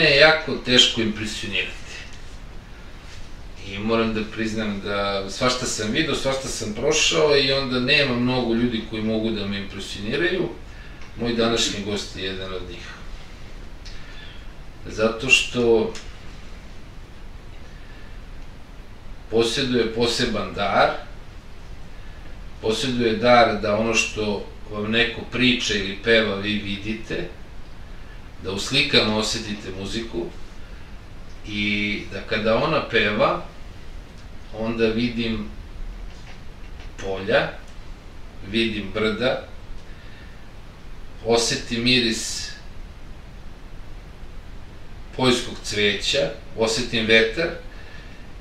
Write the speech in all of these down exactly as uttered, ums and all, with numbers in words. mene je jako teško impresionirati. I moram da priznam da svašta sam vidio, svašta sam prošao i onda nema mnogo ljudi koji mogu da me impresioniraju. Moj današnji gost je jedan od njih. Zato što posjeduje poseban dar, posjeduje dar da ono što vam neko priča ili peva vi vidite, da u slikama osjetite muziku i da kada ona peva, onda vidim polja, vidim brda, osjetim miris poljskog cveća, osjetim vetar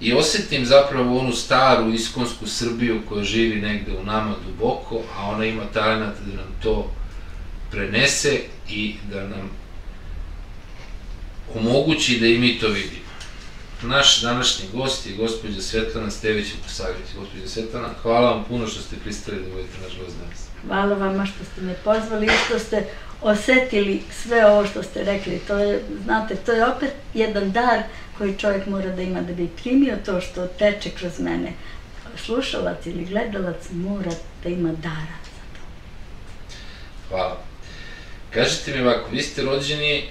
i osjetim zapravo onu staru iskonsku Srbiju koja živi negde u nama duboko, a ona ima talenat da nam to prenese i da nam omogući da i mi to vidimo. Naš današnji gost je gospođa Svetlana Stević Vukosavljević. Gospođa Svetlana, hvala vam puno što ste pristali da budete naš gost danas. Hvala vam što ste me pozvali i što ste osetili sve ovo što ste rekli. To je, znate, to je opet jedan dar koji čovjek mora da ima da bi primio to što teče kroz mene. Slušalac ili gledalac mora da ima dara za to. Hvala. Kažete mi ovako, vi ste rođeni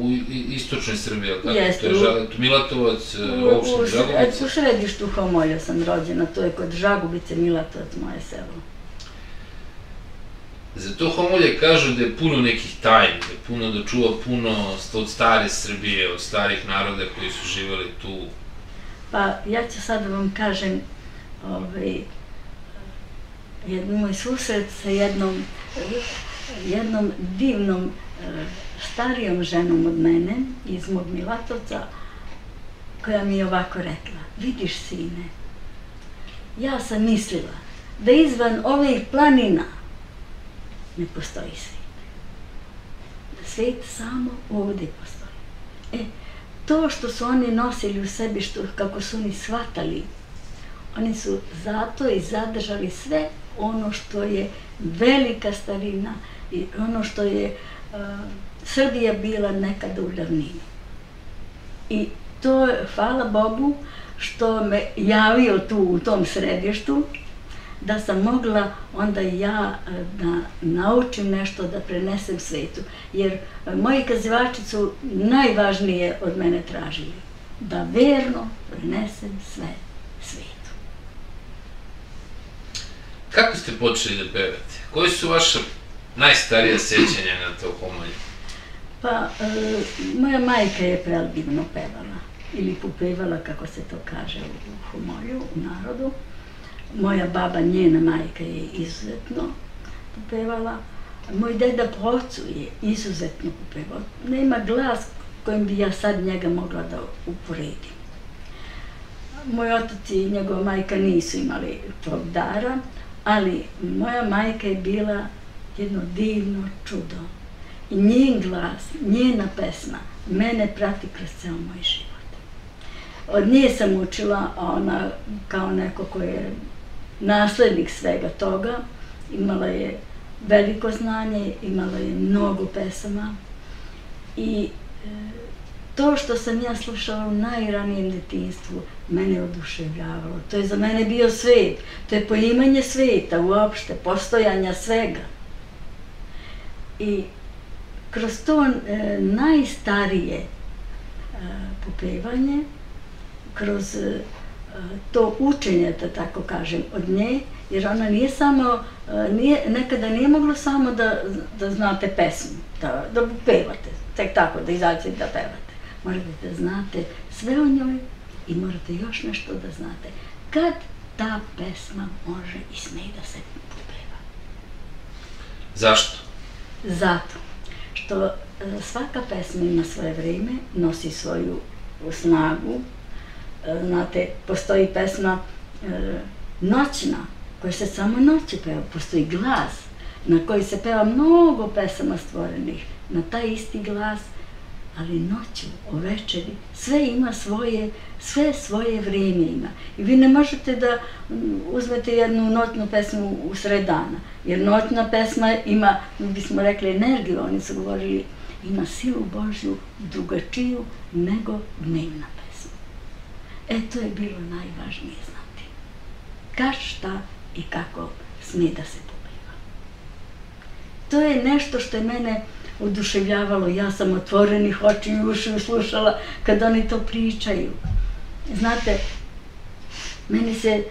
u istočnoj Srbiji, ali tako? Jeste. Milatovac, opština Žagovica? U središtu Homolja sam rođena, to je kod Žagovice, Milatovac, moje selo. Zato Homolje kažu da je puno nekih tajni, da je puno da čuva puno od stare Srbije, od starih naroda koji su živali tu. Pa ja ću sad da vam kažem jednu moj susret sa jednom divnom starijom ženom od mene, iz mog Milatovca, koja mi je ovako rekla: vidiš sine, ja sam mislila da izvan ovih planina ne postoji svijet. Da svijet samo ovdje postoji. E, to što su oni nosili u sebi, što kako su oni shvatali, oni su zato i zadržali sve ono što je velika starina i ono što je Srbija bila nekada u davnini. I to, hvala Bogu, što me javio tu u tom središtu, da sam mogla onda ja da naučim nešto, da prenesem svetu. Jer moji kazivači su najvažnije od mene tražili. Da verno prenesem sve svetu. Kako ste počeli da pevate? Koji su vaše najstarija sećanja na to Homolje? Pa, moja majka je predivno pevala. Ili popevala, kako se to kaže u Homolju, u narodu. Moja baba, njena majka, je izuzetno popevala. Moj deda po ocu je izuzetno popevao. Nema glas kojim bi ja sad njega mogla da uporedim. Moj otac i njegova majka nisu imali tog dara, ali moja majka je bila jedno divno čudo. I njen glas, njena pesma, mene prati kroz ceo moj život. Od nje sam učila, a ona kao neko koji je naslednik svega toga, imala je veliko znanje, imala je mnogo pesama i to što sam ja slušala u najranijem detinjstvu mene je oduševljavalo. To je za mene bio svet, to je poimanje sveta uopšte, postojanja svega. I kroz to najstarije popevanje, kroz to učenje, da tako kažem, od nje, jer ona nije samo, nekada nije moglo samo da znate pesmu, da pevate, tek tako, da izađete da pevate. Morate da znate sve o njoj i morate još nešto da znate. Kad ta pesma može i smije da se popeva? Zašto? Zato što svaka pesma ima svoje vreme, nosi svoju snagu. Znate, postoji pesma noćna, koja se samo noći peva, postoji glas na koji se peva mnogo pesama stvorenih, na taj isti glas, ali noću, o večeri, sve ima svoje, sve svoje vrijeme ima. I vi ne možete da uzmete jednu noćnu pesmu u sred dana, jer noćna pesma ima, mi bismo rekli, energiju, oni su govorili ima silu Božju drugačiju nego dnevna pesma. E, to je bilo najvažnije znati. Kad, šta i kako sme da se popeva. To je nešto što je mene oduševljavalo. Ja sam otvorenih oči i uši slušala kad oni to pričaju. Znate, meni se e,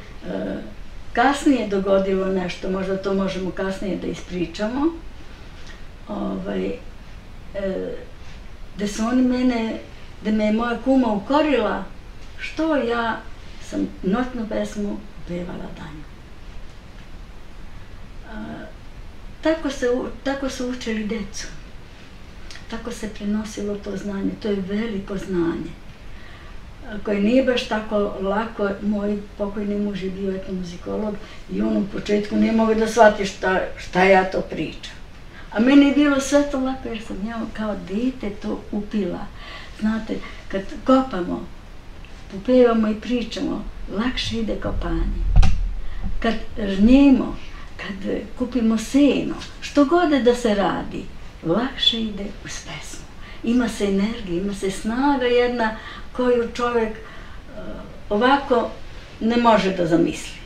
kasnije dogodilo nešto, možda to možemo kasnije da ispričamo, ovaj, e, da su oni mene, da me je moja kuma ukorila što ja sam noćnu pesmu pevala danju. E, tako, se, tako su učili decu, tako se prenosilo to znanje, to je veliko znanje koje nije baš tako lako. Moj pokojni muž je bio etnomuzikolog i on u početku nije mogao da shvati šta, šta ja to pričam. A meni je bilo sve to lako jer sam ja kao dete to upila. Znate, kad kopamo, popevamo i pričamo, lakše ide kopanje. Kad žnjemo, kad kupimo seno, što god da se radi, lakše ide uz pesmu. Ima se energija, ima se snaga jedna koju čovjek ovako ne može da zamisli.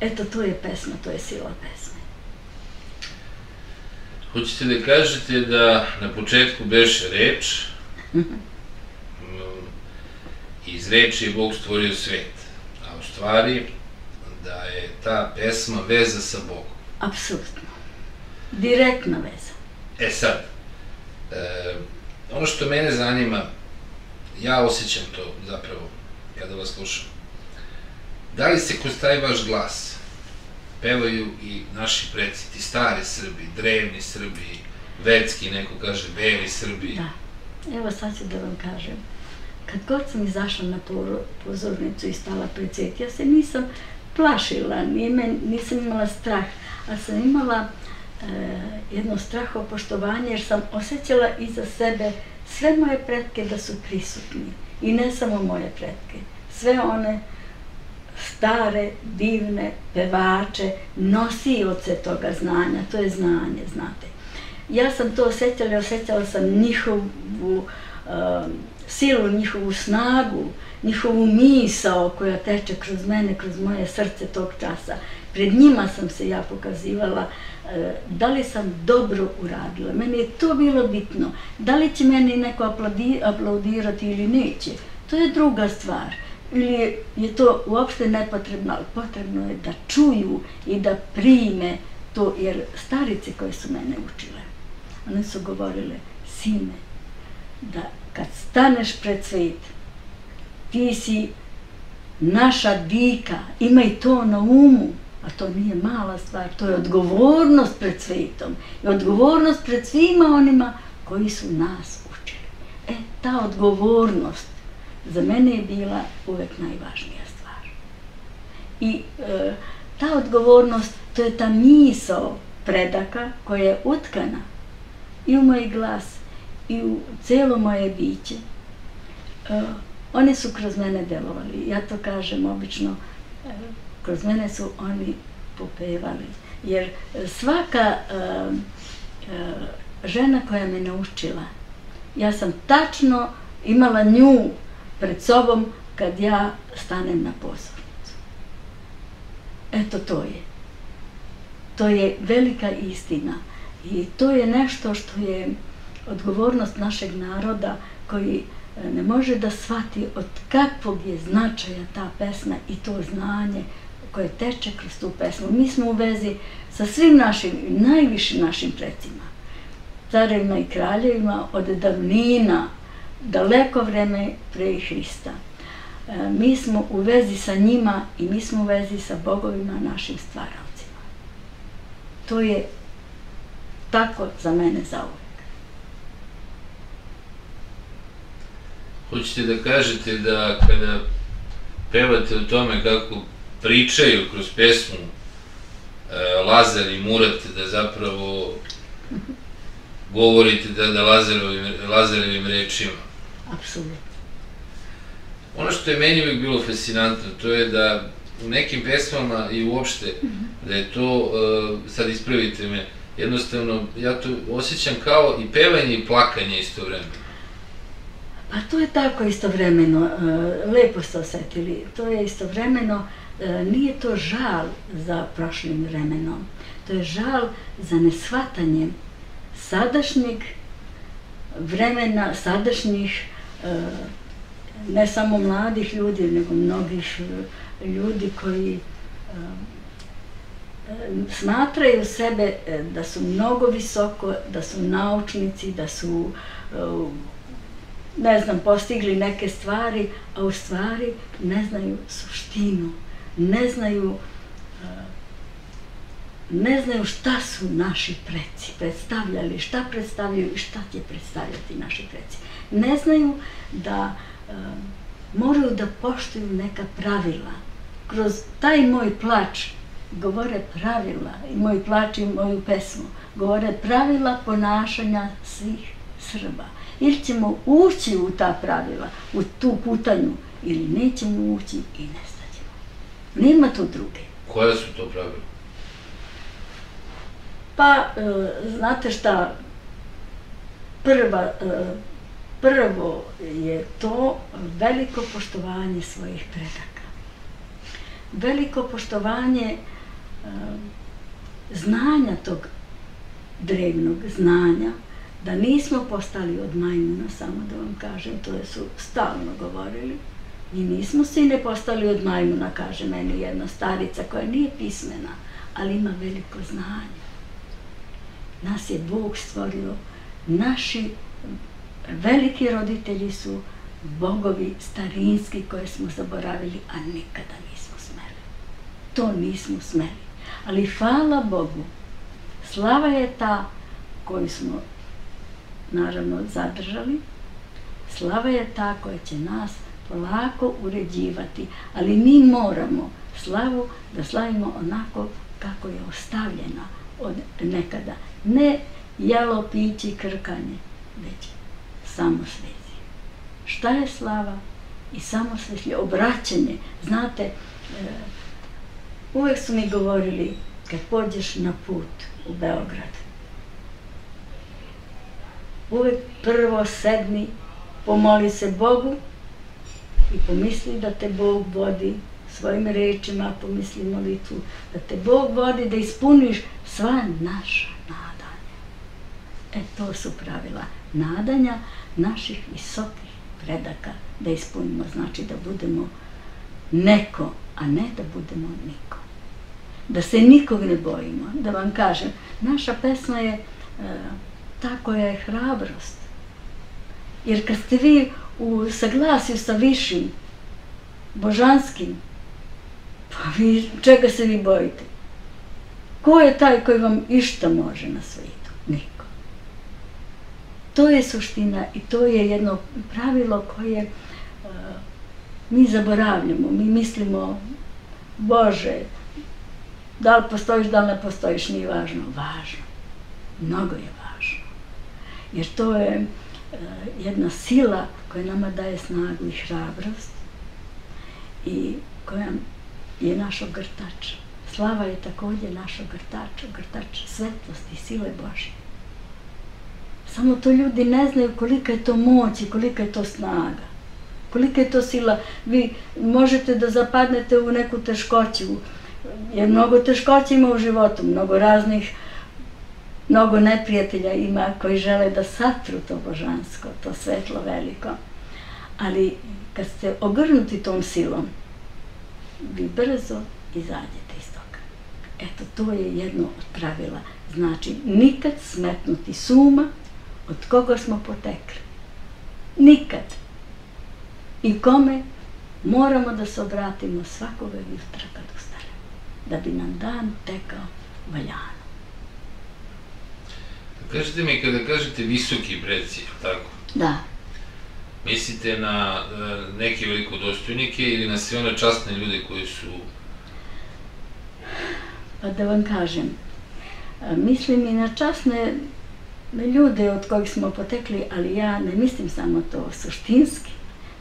Eto, to je pesma, to je sila pesme. Hoćete da kažete da na početku beše reč, iz reči je Bog stvorio svet, a u stvari da je ta pesma veza sa Bogom. Apsolutno. Direktna veza. E sad, ono što mene zanima, ja osjećam to zapravo kada vas slušam. Da li se kroz taj vaš glas pevaju i naši preci, ti stari Srbi, drevni Srbi, verski, neko kaže, beli Srbi? Da. Evo sad ću da vam kažem. Kad god sam izašla na pozornicu i stala pred svet, ja se nisam plašila, nisam imala strah, ali sam imala jedno strahopoštovanje jer sam osjećala iza sebe sve moje pretke da su prisutni. I ne samo moje pretke. Sve one stare, divne pevače, nosioce toga znanja. To je znanje, znate. Ja sam to osjećala i osjećala sam njihovu silu, njihovu snagu, njihovu misao koja teče kroz mene, kroz moje srce tog časa. Pred njima sam se ja pokazivala da li sam dobro uradila. Meni je to bilo bitno. Da li će meni neko aplaudirati ili neće, to je druga stvar. Ili je to uopšte nepotrebno, ali potrebno je da čuju i da prime to, jer starice koje su mene učile, one su govorile, sine, da kad staneš pred svet, ti si naša dika, imaj to na umu. A to nije mala stvar, to je odgovornost pred svetom i odgovornost pred svima onima koji su nas učili. E, ta odgovornost za mene je bila uvek najvažnija stvar. I e, ta odgovornost, to je ta misao predaka koja je utkana i u moj glas i u celo moje biće. E, one su kroz mene delovali, ja to kažem obično, e, kroz mene su oni popevali. Jer svaka uh, uh, žena koja me naučila, ja sam tačno imala nju pred sobom kad ja stanem na pozornicu. Eto, to je. To je velika istina. I to je nešto što je odgovornost našeg naroda koji uh, ne može da shvati od kakvog je značaja ta pesma i to znanje koje teče kroz tu pesmu. Mi smo u vezi sa svim našim, najvišim našim precima, carevima i kraljevima od davnina, daleko vreme pre Hrista. Mi smo u vezi sa njima i mi smo u vezi sa bogovima, našim stvaralcima. To je tako za mene zauvek. Hoćete da kažete da kada pevate o tome kako pričaju kroz pesmu Lazar i Murat, da zapravo govorite da Lazarovim rečima. Apsolutno. Ono što je meni uvijek bilo fascinantno, to je da u nekim pesmama i uopšte, da je to, sad ispravite me, jednostavno, ja tu osjećam kao i pevanje i plakanje istovremeno. Pa to je tako istovremeno, lepo ste osetili, to je istovremeno, nije to žal za prošlim vremenom, to je žal za neshvatanje sadašnjeg vremena, sadašnjih, ne samo mladih ljudi, nego mnogih ljudi koji smatraju sebe da su mnogo visoko, da su naučnici, da su, ne znam, postigli neke stvari, a u stvari ne znaju suštinu, ne znaju, ne znaju šta su naši preci predstavljali, šta predstavljaju i šta će predstavljati naši preci. Ne znaju da moraju da poštuju neka pravila. Kroz taj moj plač govore pravila, i moj plač i moju pesmu, govore pravila ponašanja svih Srba. Ili ćemo ući u ta pravila, u tu putanju, ili nećemo ući i nestaćemo. Nema to druge. Koje su to pravila? Pa, znate šta, prvo je to veliko poštovanje svojih predaka. Veliko poštovanje znanja tog drevnog znanja, da nismo postali od majmuna, samo da vam kažem, to su stalno govorili. Mi nismo svi ne postali od majmuna, kaže meni jedna starica koja nije pismena, ali ima veliko znanje. Nas je Bog stvorio, naši veliki roditelji su bogovi starinski koje smo zaboravili, a nikada nismo smeli. To nismo smeli. Ali hvala Bogu, slava je ta koju smo naravno zadržali, slava je ta koja će nas polako uređivati, ali mi moramo slavu da slavimo onako kako je ostavljena od nekada. Ne jelo, piće i krkanje, već samosvesti. Šta je slava i samosvesti? Obraćanje. Znate, uvek su mi govorili, kad pođeš na put u Beograd, uvek prvo sedni, pomoli se Bogu i pomisli da te Bog vodi svojim rečima, pomisli molitvu, da te Bog vodi, da ispuniš sva naša nadanja. E, to su pravila nadanja naših visokih predaka, da ispunimo, znači da budemo neko, a ne da budemo niko. Da se nikog ne bojimo, da vam kažem, naša pesma je ta koja je hrabrost. Jer kad ste vi u saglasju sa višim, božanskim, pa vi, čega se vi bojite? Ko je taj koji vam išta može na svijetu? Niko. To je suština i to je jedno pravilo koje uh, mi zaboravljamo. Mi mislimo, Bože, da li postojiš, da li ne postojiš, nije važno. Važno. Mnogo je važno. Jer to je uh, jedna sila koja nama daje snagu i hrabrost i koja je naš ogrtač. Slava je također naš ogrtač, ogrtač svetlosti i sile Božje. Samo to ljudi ne znaju kolika je to moć i kolika je to snaga, kolika je to sila. Vi možete da zapadnete u neku teškoću, jer mnogo teškoća ima u životu, mnogo raznih, mnogo neprijatelja ima koji žele da satru to božansko, to svetlo veliko. Ali kad ste ogrnuti tom silom, vi brzo izađete iz toga. Eto, to je jedno od pravila. Znači, nikad smetnuti s uma od koga smo potekli. Nikad. I kome moramo da se obratimo svakog jutra kad ustaremo, da bi nam dan tekao valjano. Kažete mi, kada kažete visoki preci, tako? Da. Mislite na neke velikodostojnike ili na sve one časne ljude koji su... Pa da vam kažem, mislim i na časne ljude od kojih smo potekli, ali ja ne mislim samo to suštinski.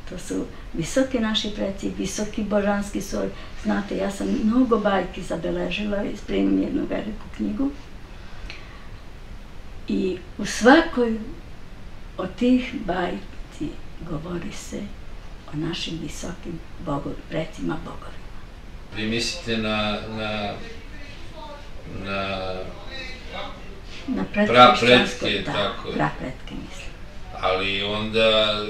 To su visoki naši preci, visoki božanski soj. Znate, ja sam mnogo bajki zabeležila, spremim jednu veliku knjigu I u svakoj od tih bajki govori se o našim visokim bogovima, recima bogovima. Vi mislite na na na na prapretke, tako? Prapretke mislim. Ali onda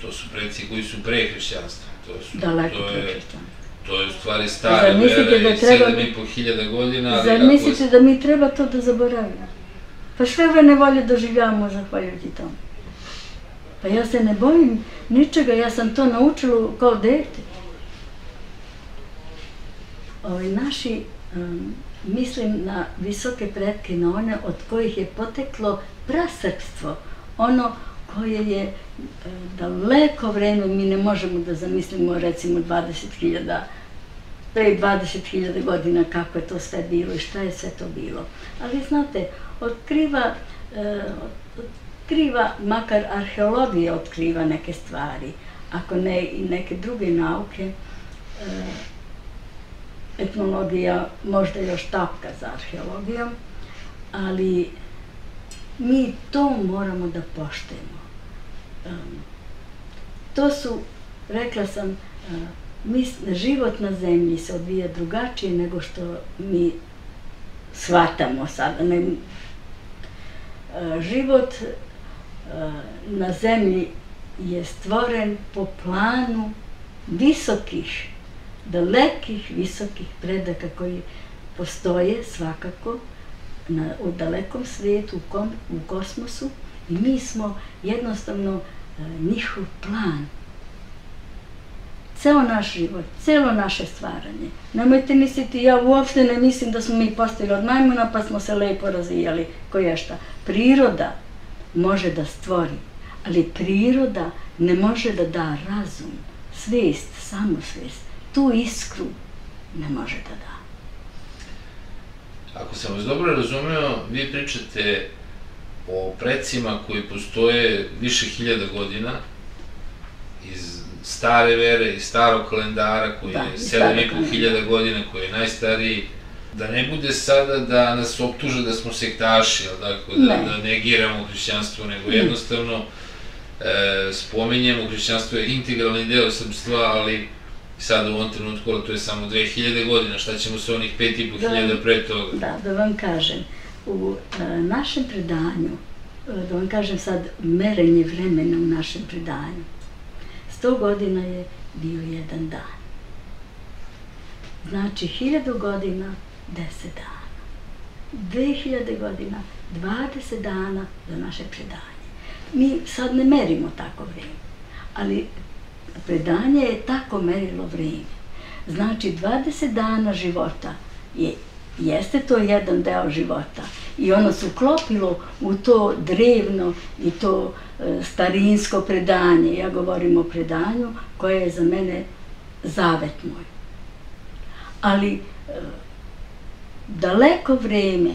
to su preci koji su pre hrišćanstva. Daleko pre hrišćanstva. To je u stvari stare vere i sedam i po hiljada godina. Zar mislite da mi treba to da zaboravimo? Pa sve ove nevolje doživljavamo zahvaljujući tomu. Pa ja se ne bojim ničega, ja sam to naučila kao dete. Ovi naši, mislim na visoke pretke, na one od kojih je poteklo prasrpstvo, ono koje je daleko vreme, mi ne možemo da zamislimo recimo dvadeset hiljada, pre dvadeset hiljada godina kako je to sve bilo i šta je sve to bilo. Ali znate, otkriva, otkriva, makar arheologija otkriva neke stvari, ako ne i neke druge nauke, etnologija možda još tapka za arheologijom, ali mi to moramo da poštujemo. To su, rekla sam, život na zemlji se odvija drugačije nego što mi shvatamo sada. Život na zemlji je stvoren po planu visokih, dalekih, visokih predaka koji postoje svakako u dalekom svijetu, u kosmosu, i mi smo jednostavno njihov plan. Ceo naš život, celo naše stvaranje. Nemojte misliti, ja uopšte ne mislim da smo mi postali od majmuna pa smo se lepo razvijali, koje šta. Priroda može da stvori, ali priroda ne može da da razum, svest, samosvest. Tu iskru ne može da da. Ako sam vas dobro razumeo, vi pričate o precima koji postoje više hiljada godina iz stare vere, iz starog kalendara koji je sedam i po hiljada godina, koji je najstariji. Da ne bude sada da nas optuže da smo sektaši, da negiramo hrišćanstvo, nego jednostavno spominjemo, hrišćanstvo je integralni deo srpstva, ali sad u ovom trenutku, to je samo dve hiljade godina, šta ćemo sa onih pet i po hiljada pre toga? Da, da vam kažem, u našem predanju, da vam kažem sad merenje vremena u našem predanju, sto godina je bio jedan dan. Znači, hiljadu godina, deset dana. dve hiljade godina, dvadeset dana za naše predanje. Mi sad ne merimo tako vreme, ali predanje je tako merilo vreme. Znači, dvadeset dana života jeste to jedan deo života i ono se uklopilo u to drevno i to starinsko predanje. Ja govorim o predanju koje je za mene zavet moj. Ali daleko vreme,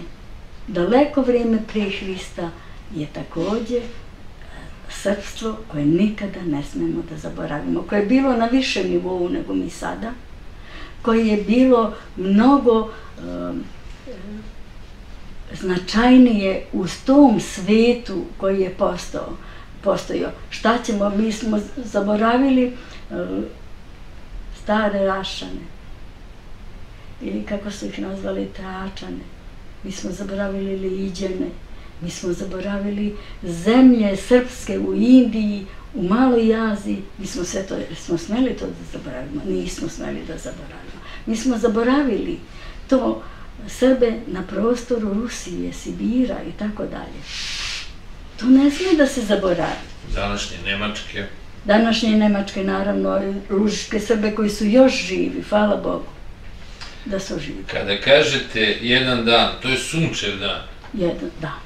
daleko vreme pre Hrista je također srpstvo koje nikada ne smemo da zaboravimo, koje je bilo na višem nivou nego mi sada, koje je bilo mnogo značajnije u tom svetu koji je postojao. Šta ćemo, mi smo zaboravili stare Rašane, ili kako su ih nazvali Tračane, mi smo zaboravili Liđane, mi smo zaboravili zemlje srpske u Indiji, u Maloj Aziji, mi smo sve to, smo smeli to da zaboravimo, nismo smeli da zaboravimo. Mi smo zaboravili to Srbe na prostoru Rusije, Sibira i tako dalje. To ne sme da se zaboravi. Današnje Nemačke. Današnje Nemačke, naravno, Lužičke Srbe koji su još živi, hvala Bogu, da su živi. Kada kažete jedan dan, to je sunčev dan. Jedan dan.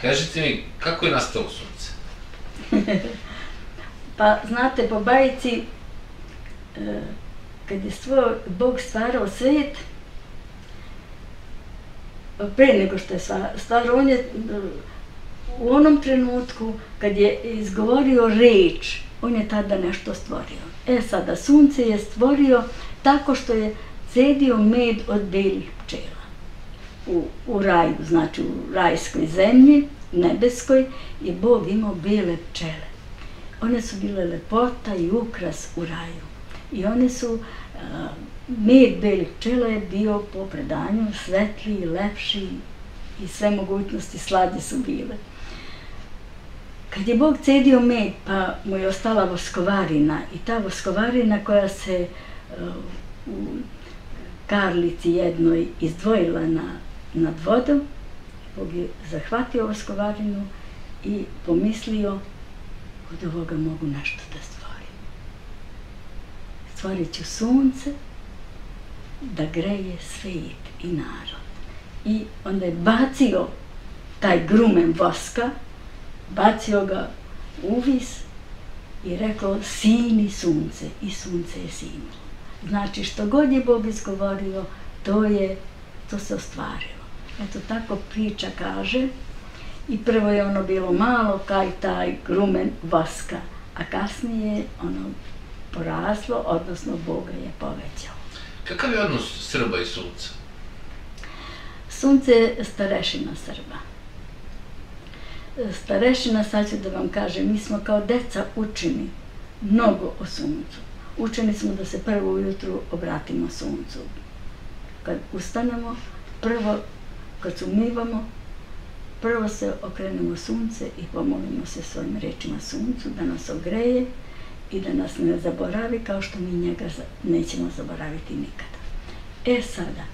Kažite mi, kako je nastalo sunce? Pa, znate, po bajici, kad je Bog stvarao svijet, pre nego što je stvarao, on je u onom trenutku kad je izgovorio reč, on je tada nešto stvorio. E sada, sunce je stvorio tako što je cedio med od belih pčela. u raju, znači u rajskoj zemlji, nebeskoj, i Bog imao bele pčele. One su bile lepota i ukras u raju. I one su, med belih pčela je bio po predanju svetliji, lepši i sve mogućnosti slađe su bile. Kad je Bog cedio med, pa mu je ostala voskovarina, i ta voskovarina koja se u karlici jednoj izdvojila nad vodom, Bog je zahvatio voskovarinu i pomislio, od ovoga mogu nešto da stvorim. Stvorit ću sunce da greje svet i narod. I onda je bacio taj grumen voska, bacio ga u vis i rekao, sini sunce, i sunce je sinulo. Znači, što god je Bog izgovorio, to je, to se ostvarilo. Eto, tako priča kaže. I prvo je ono bilo malo, kaj taj grumen voska, a kasnije ono poraslo, odnosno Boga je povećao. Kakav je odnos Srba i sunca? Sunce je starešina Srba. Starešina, sad ću da vam kažem, mi smo kao deca učeni mnogo o suncu. Učeni smo da se prvo ujutru obratimo suncu. Kad ustanemo, prvo kad se umivamo, prvo se okrenemo sunce i pomolimo se svojim rečima suncu da nas ogreje i da nas ne zaboravi, kao što mi njega nećemo zaboraviti nikada. E sada,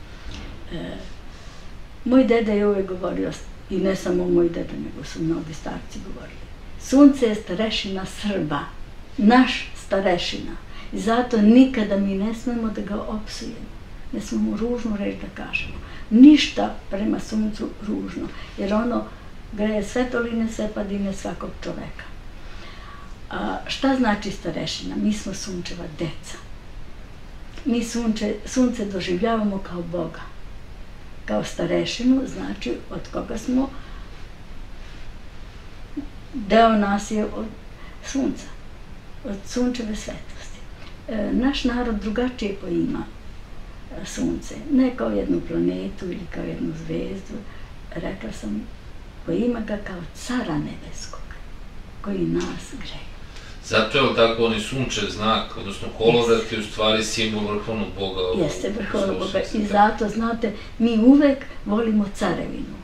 moj deda je uvijek govorio, i ne samo moj deda, nego su mnogi starci govorili, sunce je starešina Srba, naš starešina. I zato nikada mi ne smemo da ga opsujemo, ne smemo ružnu reč da kažemo. Ništa prema suncu ružno, jer ono greje sve toline, sve padine svakog čoveka. Šta znači starešina? Mi smo sunčeva deca. Mi sunce doživljavamo kao Boga, kao starešinu, znači od koga smo, deo nas je od sunca, od sunčeve svetlosti. Naš narod drugačije poima sunce, ne kao jednu planetu ili kao jednu zvezdu, rekla sam, poima ga kao cara nebeskog, koji nas greje. Zato je li tako onaj sunčev znak, odnosno kolorat je u stvari simbol vrhovnog Boga. Jeste, vrhovnog Boga, i zato, znate, mi uvek volimo carevinu.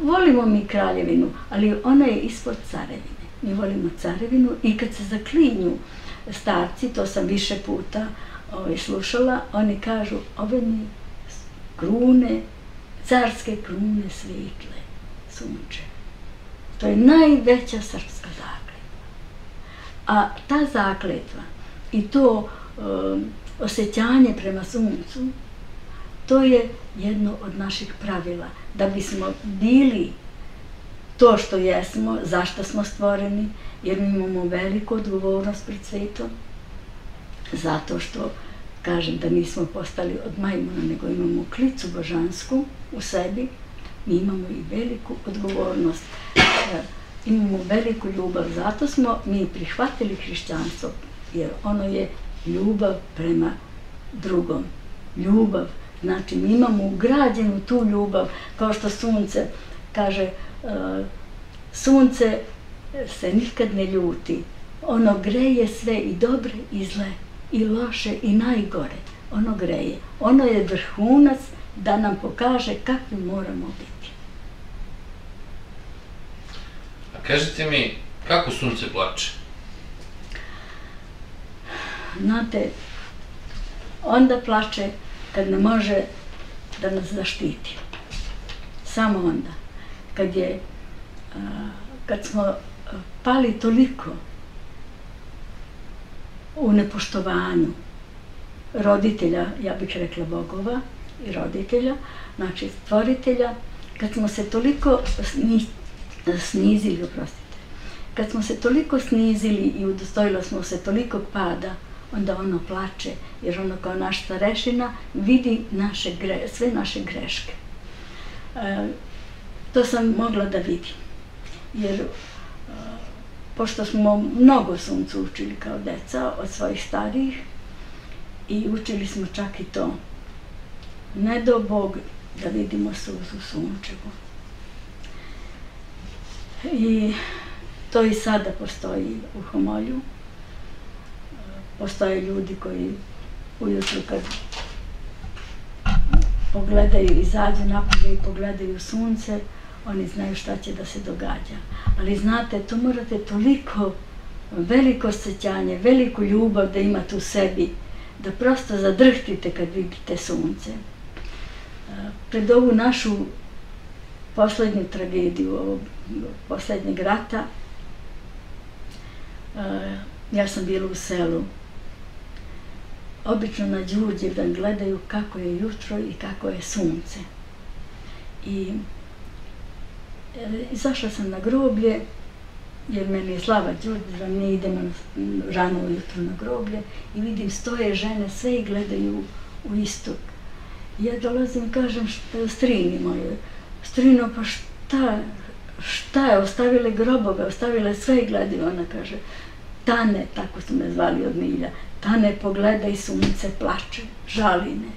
Volimo mi kraljevinu, ali ona je ispod carevine. Mi volimo carevinu i kad se zaklinju starci, to sam više puta slušala, oni kažu, ove mi krune, carske krune svetle, sunče. To je najveća srpska zakletva. A ta zakletva i to osjećanje prema suncu, to je jedno od naših pravila. Da bismo bili to što jesmo, zašto smo stvoreni, jer mi imamo veliku odgovornost pred svetom, zato što, kažem, da nismo postali od majmuna, nego imamo klicu božansku u sebi, mi imamo i veliku odgovornost. Imamo veliku ljubav, zato smo mi prihvatili hrišćanstvo, jer ono je ljubav prema drugom. Ljubav, znači mi imamo ugrađenu tu ljubav, kao što sunce, kaže, sunce se nikad ne ljuti. Ono greje sve, i dobre, i zle, i loše, i najgore. Ono greje. Ono je vrhunac da nam pokaže kakvi moramo biti. A kažete mi, kako sunce plače? Znate, onda plače kad ne može da nas zaštiti. Samo onda. Kad je, kad smo pali toliko u nepoštovanju roditelja, ja bih rekla bogova i roditelja, znači stvoritelja, kad smo se toliko snizili, oprostite, kad smo se toliko snizili i udostojilo smo se toliko pada, onda ono plače, jer ono kao naš starešina vidi sve naše greške. To sam mogla da vidim, jer pošto smo mnogo suncu učili kao deca od svojih starijih, i učili smo čak i to, ne do Bog da vidimo suzu sunčevu. I to i sada postoji u Homolju. Postoje ljudi koji ujutru kad pogledaju, izađu napolje i pogledaju sunce, oni znaju šta će da se događa. Ali znate, tu morate toliko veliko sjećanje, veliku ljubav da imate u sebi, da prosto zadrhtite kad vidite sunce. Pred ovu našu posljednju tragediju ovog posljednjeg rata, ja sam bila u selu. Obično na Đurđivdan gledaju kako je jutro i kako je sunce. I izašla sam na groblje, jer meni je slava Đurđivdan, mi idemo rano ujutro na groblje i vidim stoje žene, sve i gledaju u istok. Ja dolazim i kažem strini moje, strino pa šta, šta je, ostavile grobove, ostavile sve i gledaju. Ona kaže, Tane, tako su me zvali od Milja, Tane pogledaj sunce, plače, žali me.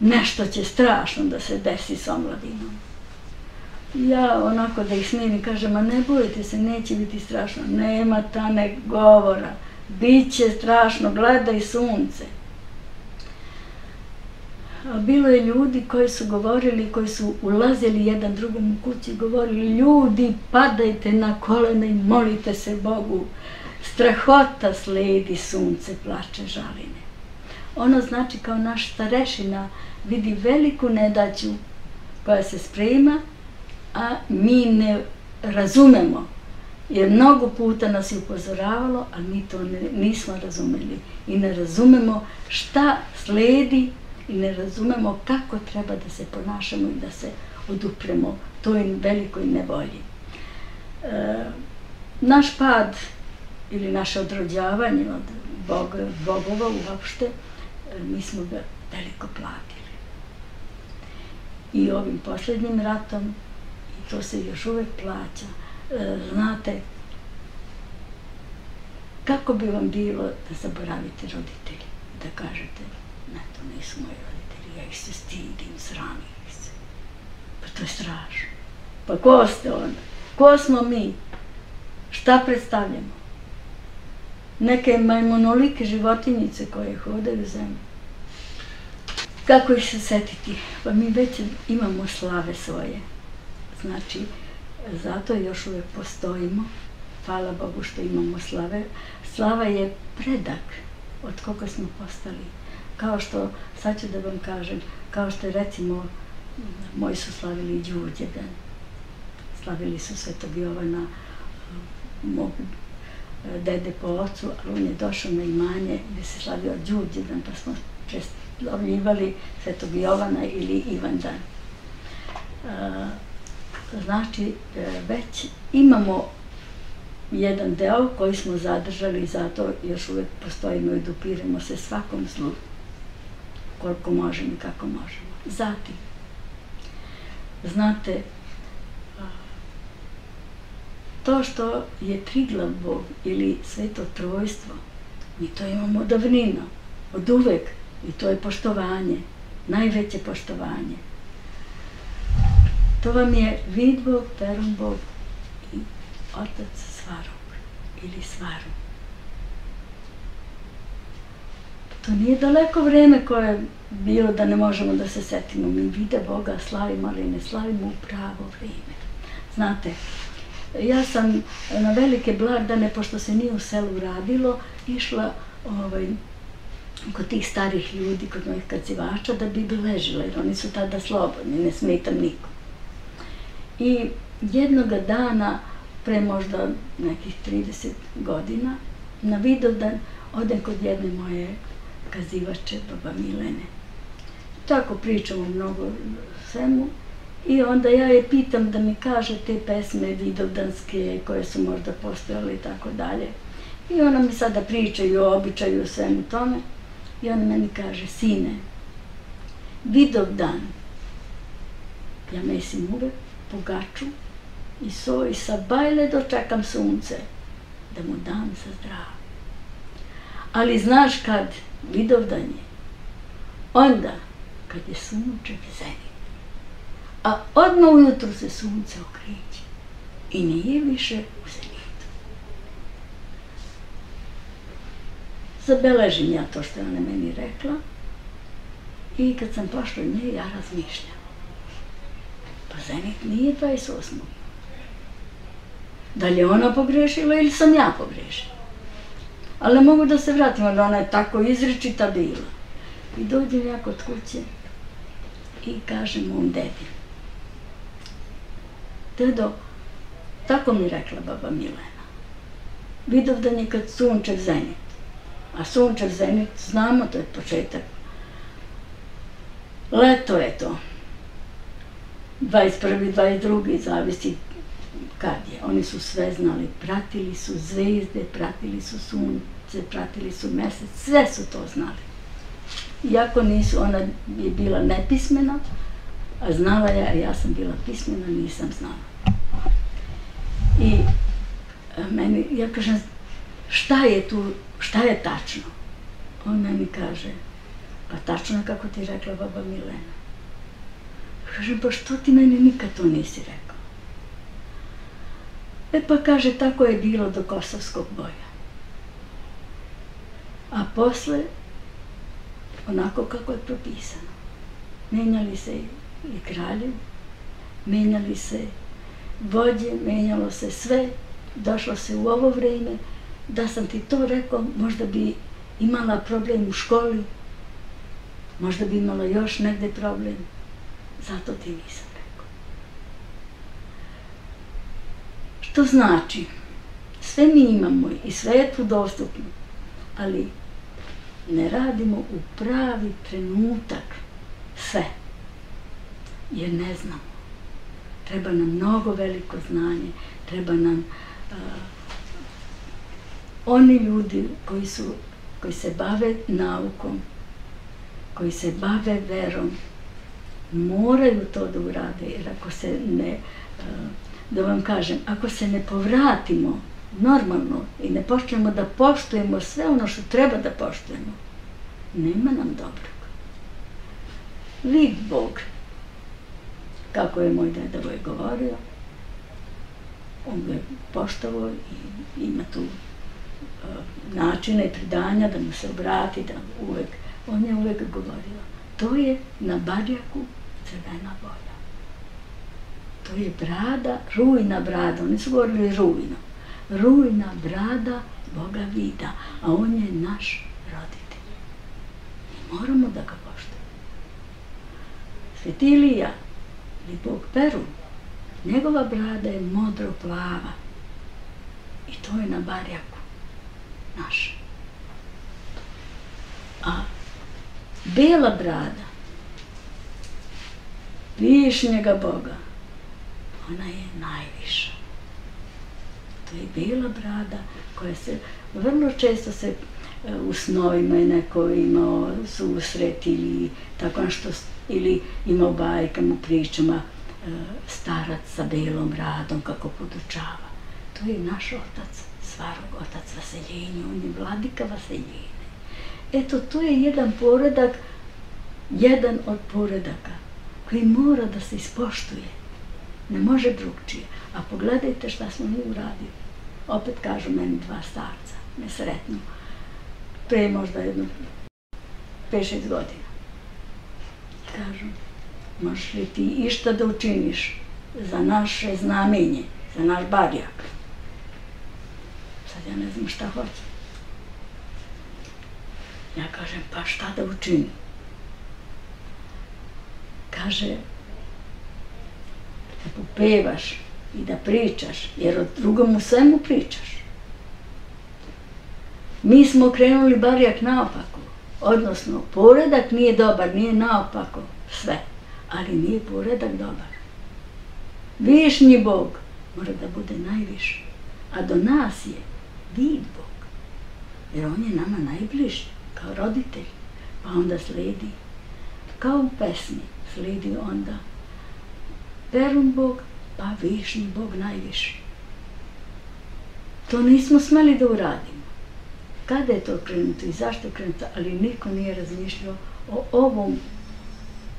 Nešto će strašno da se desi s omladinom. Ja onako da ih smirim, kažem, a ne bojite se, neće biti strašno. Nema Tane govora, bit će strašno, gledaj sunce. Bilo je ljudi koji su govorili, koji su ulazili jedan drugom u kući i govorili, ljudi, padajte na kolena i molite se Bogu. Strahota sledi, sunce plače, žaline. Ono znači kao naš starešina vidi veliku nedaću koja se sprema, a mi ne razumemo. Jer mnogo puta nas je upozoravalo, ali mi to nismo razumeli. I ne razumemo šta sledi i ne razumemo kako treba da se ponašamo i da se odupremo toj velikoj nevolji. Naš pad ili naše odrođavanje od bogova uopšte, mi smo ga veliko platili. I ovim posljednjim ratom, i to se još uvek plaća. Znate, kako bi vam bilo da zaboravite roditelji, da kažete, ne, to nisu moji roditelji, ja ih se stidim, sramim ih se. Pa to je strašno. Pa ko ste onda? Ko smo mi? Šta predstavljamo? Neke majmonolike životinjice koje hodaju zemlju. Kako ih se setiti? Pa mi već imamo slave svoje. Znači, zato još uvijek postojimo. Hvala Bogu što imamo slave. Slava je predak od koga smo postali. Kao što, sad ću da vam kažem, kao što je recimo, moji su slavili Đurđevdan. Slavili su Svetog Jovana, mogu dede po ocu, ali on je došao na imanje gdje se slavio Đurđivdan, pa smo čestovljivali Svetog Jovana ili Ivan Dan. Znači, već imamo jedan deo koji smo zadržali i zato još uvijek postojimo i dopiremo se svakom zlu, koliko možemo i kako možemo. Zatim, znate, to što je Triglav Bog ili Sveto Trojstvo, mi to imamo od davnina, od uvek, i to je poštovanje, najveće poštovanje. To vam je Vid Bog, Perun Bog i Otac Svarog ili Svarog. To nije daleko vreme koje je bilo da ne možemo da se setimo. Mi vide Boga, slavimo, ali ne slavimo u pravo vreme. Znate, ja sam na velike blagdane, pošto se nije u selu radilo, išla kod tih starih ljudi, kod mojih kacivača, da bi beležila, jer oni su tada slobodni, ne smetam nikom. I jednoga dana, pre možda nekih trideset godina, na Vidovdan odem kod jedne moje kazivače, baba Milene. Tako pričamo mnogo svemu. I onda ja je pitam da mi kaže te pesme vidovdanske koje su možda postojale i tako dalje. I ona mi sada priča i o običaju, o svemu tome. I ona meni kaže, sine, Vidovdan, ja mesim uve, pogaču i soj i sa bajle dočekam sunce, da mu dam za zdrav. Ali znaš kad Vidovdan je? Onda kad je sunčev zenit. a odmah ujutru se sunce okreće i nije više u zenitu. Zabeležim ja to što je ona meni rekla i kad sam pošla od nje, ja razmišljam. Pa zenit nije dvadeset osmog Da li je ona pogrešila ili sam ja pogrešila? Ali ne mogu da se vratim, onda ona je tako izričita bila. I dođem ja kod kuće i kažem mom dedi. Dedo, tako mi rekla baba Milena. Vidovdan je kad sunčev zenit. A sunčev zenit, znamo, to je početak. Leto je to. dvadeset prvi, dvadeset drugi zavisi kad je. Oni su sve znali, pratili su zvezde, pratili su sunce, pratili su mjesec, sve su to znali. Iako nisu, ona je bila nepismena, a znala ja, ja sam bila pismena, nisam znala. I meni, ja kažem, šta je tu, šta je tačno? On meni kaže, pa tačno je kako ti rekla baba Milena. Kažem, pa što ti meni nikad to nisi rekao? E pa kaže, tako je bilo do Kosovskog boja. A posle, onako kako je propisano. Menjali se i kralje, menjali se vođe, menjalo se sve, došlo se u ovo vreme. Da sam ti to rekao, možda bi imala problem u školi, možda bi imala još negde problem, zato ti nisam rekao. Što znači, sve mi imamo i sve je tu dostupno, ali ne radimo u pravi trenutak sve, jer ne znamo. Treba nam mnogo veliko znanje, treba nam uh, oni ljudi koji, su, koji se bave naukom, koji se bave verom, moraju to da urade, jer ako se ne, uh, da vam kažem, ako se ne povratimo normalno i ne počnemo da poštujemo sve ono što treba da poštujemo, nema nam dobrog. Vid Bog, kako je moj dedovoj govorio, on ga je poštovao i ima tu uh, načine i predanja da mu se obrati, da uvek, on je uvek govorio, to je na barjaku crvena boja. To je brada, rujna brada, oni su govorili rujna. Rujna brada Boga vida, a on je naš roditelj. Mi moramo da ga poštujemo. Svetilija ili Bog Perun, njegova brada je modro plava i to je na barjaku naša. A bela brada višnjega Boga, ona je najviša. To je bela brada koja se, vrlo često se e, u snovima je neko imao susret ili tako što, ili ima u bajkama, u pričama e, starac sa belom bradom kako podučava. To je naš otac, Svarog, otac vaseljenja, on je vladika vaseljene. Eto, to je jedan poredak, jedan od poredaka koji mora da se ispoštuje, ne može drugčije. A pogledajte šta smo mi uradili. Opet kažu meni dva starca, nesretno. Pre možda jedno pet šest godina. Kažu, možeš li ti išta da učiniš za naše znamenje, za naš barjak? Sad ja ne znam šta hoće. Ja kažem, pa šta da učinim? Kaže, da popevaš i da pričaš, jer o drugom u svemu pričaš. Mi smo krenuli barjak naopako, odnosno poredak nije dobar, nije naopako sve, ali nije poredak dobar. Višnji Bog mora da bude najviši, a do nas je Vid Bog, jer on je nama najbliži, kao roditelj, pa onda sledi, kao u pesmi, sledi onda Perun Bog, pa višnji Bog najviši. To nismo smeli da uradimo. Kada je to krenuto i zašto je krenuto, ali niko nije razmišljao o ovom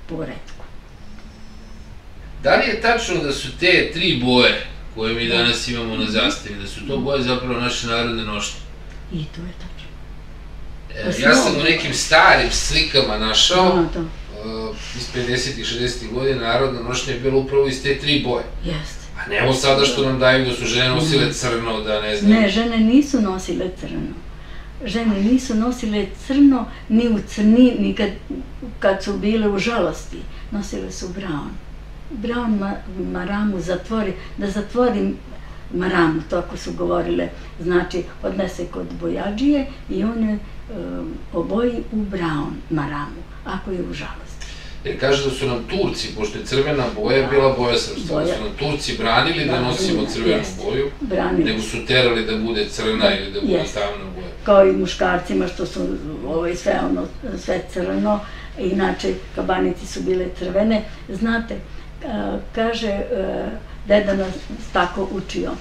poretku. Da li je tačno da su te tri boje koje mi danas imamo na zastavi, da su to boje zapravo naše narodne nošnje? I to je tačno. Ja sam u nekim starim slikama našao, iz pedesetih i šezdesetih godina narodna nošnja je bila upravo iz te tri boje. Jeste. A nemo sada što nam daju da su žene nosile crno, da ne znam... Ne, žene nisu nosile crno. Žene nisu nosile crno ni u crni, ni kad su bile u žalosti. Nosile su brown. Brown maramu zatvori, da zatvori maramu, tako su govorile. Znači, odnese kod bojađije i on je oboji u brown maramu, ako je u žalosti. Jer kaže da su nam Turci, pošto je crvena boja bila boja srpstva, da su nam Turci branili da nosimo crvenu boju, nego su terali da bude crna ili da bude tamna boja. Kao i muškarcima što su sve crno, inače kabanici su bile crvene. Znate, kaže, deda nas tako učio.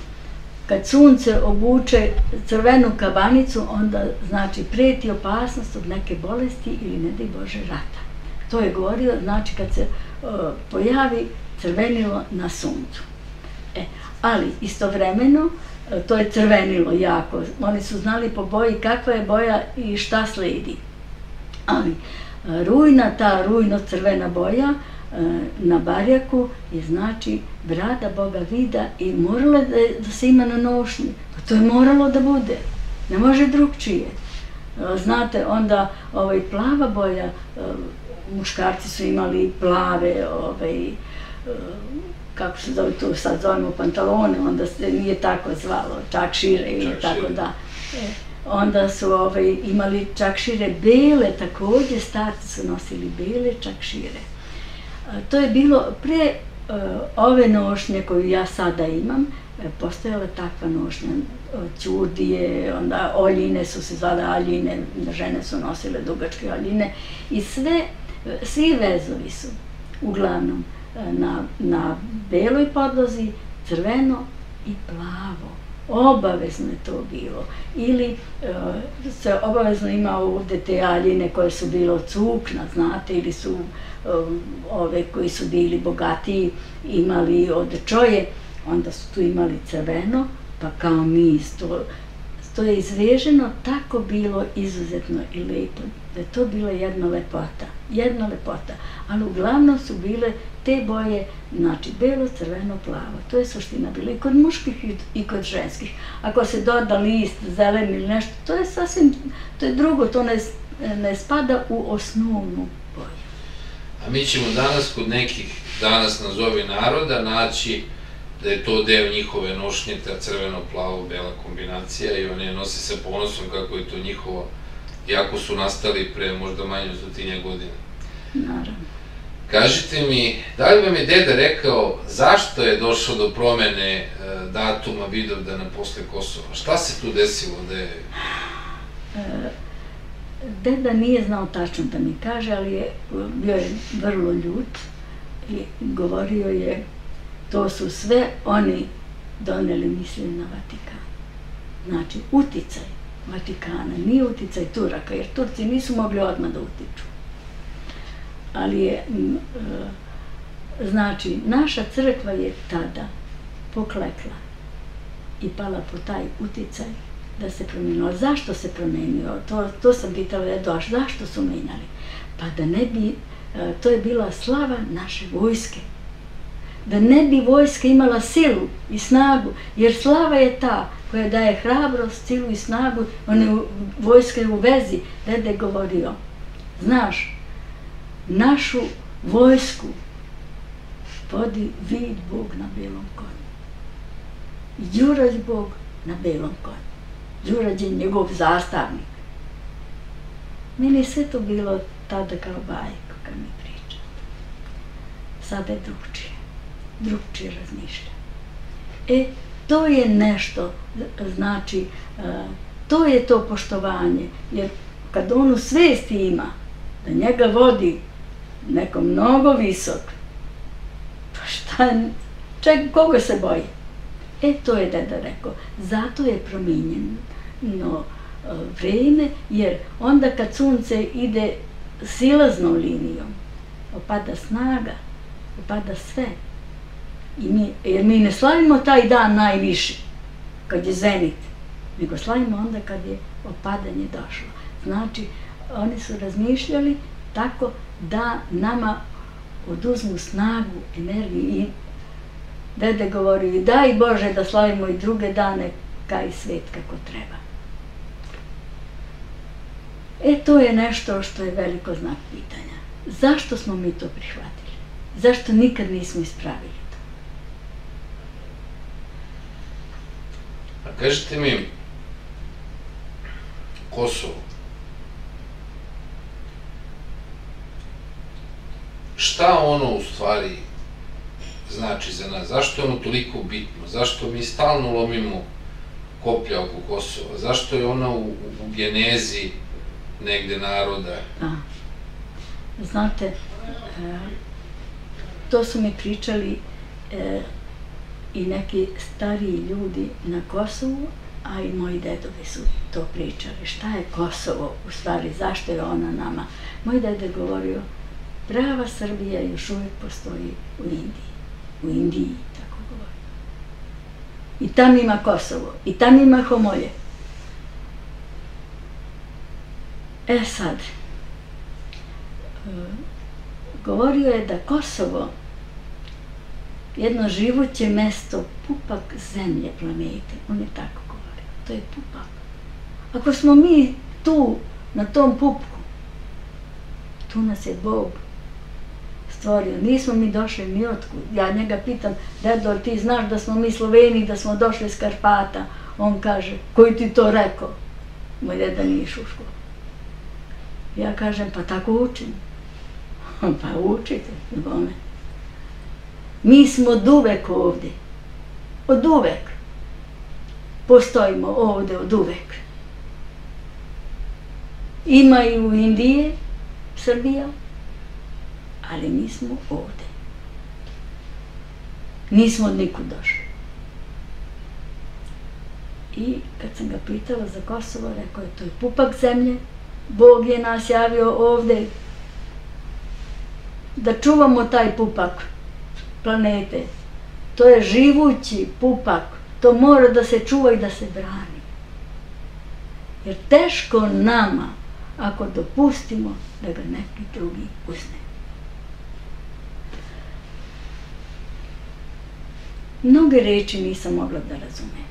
Kad sunce obuče crvenu kabanicu, onda znači preti opasnost od neke bolesti ili ne daj Bože rata. To je govorio, znači kad se pojavi crvenilo na suncu. Ali istovremeno, to je crvenilo jako. Oni su znali po boji kakva je boja i šta sledi. Ali rujna, ta rujno-crvena boja na barjaku je znači brada Boga Vida i moralo da se ima na nošnji. To je moralo da bude. Ne može drugčije. Znate, onda plava boja, muškarci su imali plave, kako se zove to, sad zovemo pantalone, onda se nije tako zvalo, čakšire ili tako da. Onda su imali čakšire bele, također starci su nosili bele čakšire. To je bilo pre ove nošnje koju ja sada imam, postojala takva nošnja, ćurdije, onda oljine su se zvale aljine, žene su nosile dugačke aljine i sve. Svi vezovi su, uglavnom, na beloj podlozi, crveno i plavo. Obavezno je to bilo. Ili se obavezno ima ovdje te aljine koje su bile od sukna, znate, ili su ove koji su bili bogatiji imali od čoje, onda su tu imali crveno, pa kao mi isto. To je izveženo, tako bilo izuzetno i lepo, da je to bila jedna lepota, jedna lepota, ali uglavnom su bile te boje, znači belo, crveno, plavo, to je suština bila i kod muških i kod ženskih. Ako se doda list, zelen ili nešto, to je sasvim, to je drugo, to ne spada u osnovnu boju. A mi ćemo danas kod nekih, danas nazovi naroda, naći da je to deo njihove nošnje, ta crveno-plavo-bela kombinacija i one nose sa ponosom kako je to njihovo, iako su nastali pre možda manje od stotinja godina. Naravno. Kažite mi, da li vam je deda rekao zašto je došlo do promene datuma Vidovdana posle Kosova? Šta se tu desilo da je... Deda nije znao tačno da mi kaže, ali bio je vrlo ljut i govorio je to su sve oni doneli misli na Vatikan. Znači, uticaj Vatikana, nije uticaj Turaka, jer Turci nisu mogli odmah da utiču. Ali je, znači, naša crkva je tada poklekla i pala po taj uticaj da se promenila. Zašto se promenio? To sam pitala da je došlo. Zašto su menjali? Pa da ne bi, to je bila slava naše vojske. Da ne bi vojska imala silu i snagu, jer slava je ta koja daje hrabrost, silu i snagu, vojska je u vezi, dede je govorio. Znaš, našu vojsku vodi Vid Bog na belom konju. Đurđ Bog na belom konju. Đurđ je njegov zastavnik. Meni je sve to bilo tada kao bajka, kad mi pričate. Sada je drugčije. drugčije razmišlja. E, to je nešto, znači, to je to poštovanje, jer kad on u svesti ima, da njega vodi neko mnogo visok, pa šta, čeg, koga se boji? E, to je deda rekao. Zato je promijenjeno vreme, jer onda kad sunce ide silaznom linijom, opada snaga, opada sve, Jer mi ne slavimo taj dan najviše, kad je zenit, nego slavimo onda kad je opadanje došlo. Znači, oni su razmišljali tako da nama oduzmu snagu, energiju i dede govorio, daj Bože da slavimo i druge dane kao i svet kako treba. E, to je nešto što je veliko znak pitanja. Zašto smo mi to prihvatili? Zašto nikad nismo ispravili to? A kažete mi, Kosovo, šta ono u stvari znači za nas? Zašto je ono toliko bitno? Zašto mi stalno lomimo koplja oko Kosova? Zašto je ona u genezi negde naroda? Znate, to su mi pričali i neki stariji ljudi na Kosovu, a i moji dedovi su to pričali. Šta je Kosovo u stvari, zašto je ona nama? Moj dede govorio, prava Srbija još uvijek postoji u Indiji. U Indiji, tako govori. I tam ima Kosovo, i tam ima Homolje. E sad, govorio je da Kosovo, jedno živuće mesto, pupak zemlje planete, on je tako govorio, to je pupak. Ako smo mi tu, na tom pupku, tu nas je Bog stvorio, nismo mi došli ni otkud. Ja njega pitam, dedo, ti znaš da smo mi Sloveni, da smo došli iz Karpata? On kaže, koji ti to rekao? Moj deda nije išao u školu. Ja kažem, pa tako učim. Pa učite, bome. Mi smo od uvek ovdje. Od uvek. Postojimo ovdje od uvek. Ima i u Indiji, Srbija, ali mi smo ovdje. Nismo od nikud došli. I kad sam ga pitala za Kosovo, rekao je, to je pupak zemlje, Bog je nas javio ovdje da čuvamo taj pupak planete. To je živući pupak, to mora da se čuva i da se brani. Jer teško nama ako dopustimo da ga neki drugi uzme. Mnoge reči nisam mogla da razumem.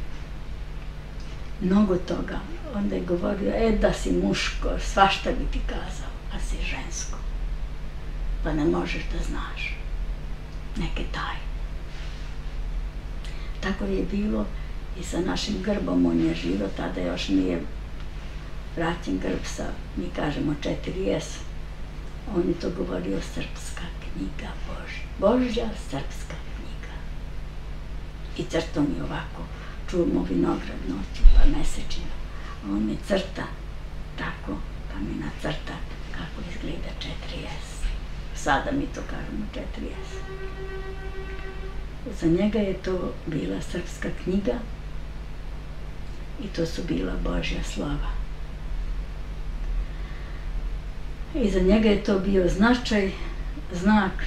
Mnogo toga. Onda je govorio, e da si muško, svašta bi ti kazao, a si žensko. Pa ne možeš da znaš neke tajne. Tako je bilo i sa našim grbom, on je živo, tada još nije vraćen grb sa, mi kažemo, četiri es. On je to govorio, srpska knjiga Božja, Božja srpska knjiga. I crtom je ovako, čuvamo vinograd noću, pa mesečinu. On mi crta tako, pa mi nacrta kako izgleda četiri es. Sada mi to kažemo četiri es. Za njega je to bila srpska knjiga i to su bila Božja slova. I za njega je to bio značaj, znak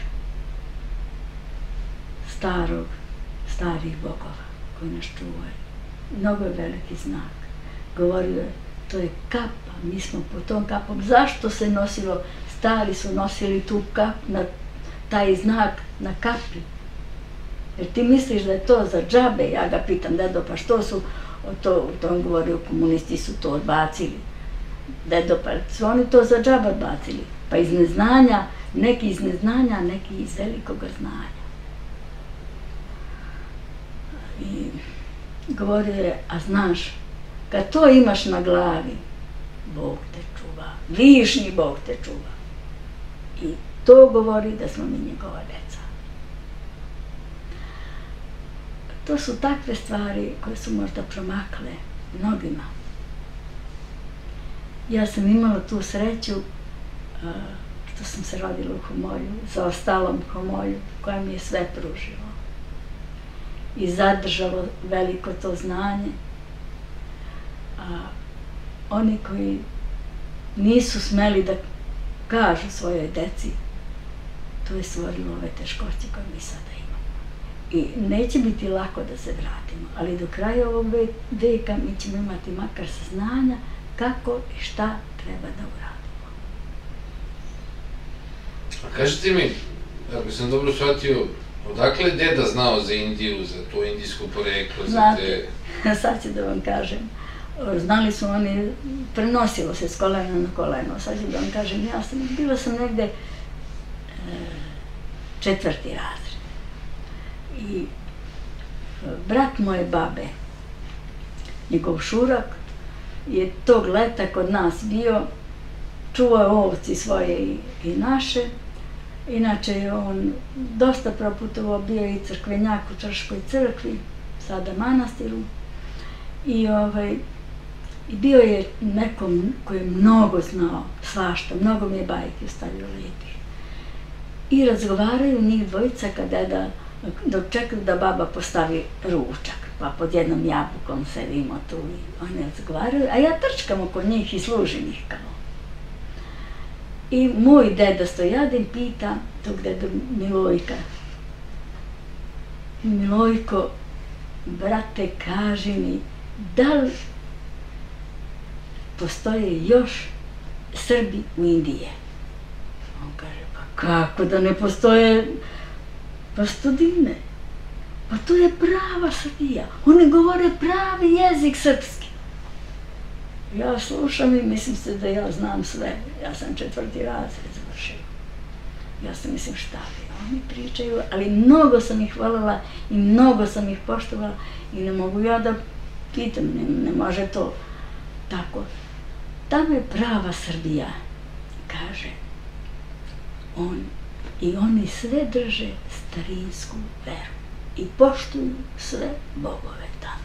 starog, starih bogova koji nas čuvaju. Mnogo je veliki znak. Govorio je, to je kapa, mi smo po tom kapom. Zašto se nosilo, stari su nosili tu kap, taj znak na kapi? Jer ti misliš da je to za džabe? Ja ga pitam, dedo, pa što su, o tom govorio, komunisti su to odbacili. Dedo, pa su oni to za džabe odbacili? Pa iz neznanja, neki iz neznanja, neki iz velikog znanja. I govorio je, a znaš, kad to imaš na glavi, Bog te čuva, višnji Bog te čuva. I to govori da smo mi njegova deca. To su takve stvari koje su možda promakle mnogima. Ja sam imala tu sreću što sam se rodila u Homolju, za ostalom Homolju koja mi je sve pružila i zadržalo veliko to znanje. Oni koji nisu smeli da kažu svojoj deci, to je stvorilo ove teškoće koje mi sada imamo. I neće biti lako da se vratimo, ali do kraja ovog veka mi ćemo imati makar saznanja kako i šta treba da uradimo. A kažete mi, ako sam dobro shvatio, odakle je deda znao za Indiju, za to indijsko poreklo, za te... Znate, sad ću da vam kažem, znali su oni, prenosilo se s kolena na koleno, sad ću da vam kažem, ja sam, bila sam negde četvrti razred. I brat moje babe, njegov šurak, je tog leta kod nas bio, čuvao ovci svoje i naše. Inače je on dosta proputovao, bio i crkvenjak u Črškoj crkvi, sada manastiru. I bio je nekom koji je mnogo znao svašta, mnogo mi je bajke ostavio lijepih. I razgovaraju njih dvojica kad deda dok čekaju da baba postavi ručak, pa pod jednom jabukom sedimo tu i one razgovaraju, a ja trčkam oko njih i služim ih kao. I moj deda Stojadin pita tog deda Milojka, Milojko, brate, kaži mi, da li postoje još Srbi u Indiji? On kaže, pa kako da ne postoje? Pa Studine, pa to je prava Srbija, oni govore pravi jezik srpski. Ja slušam i mislim se da ja znam sve, ja sam četvrti razred završila. Ja sam mislim šta bi, oni pričaju, ali mnogo sam ih voljela i mnogo sam ih poštovala i ne mogu ja da pitam, ne može to tako. Tamo je prava Srbija, kaže on. I oni sve drže starinsku veru i poštuju sve bogove tamo.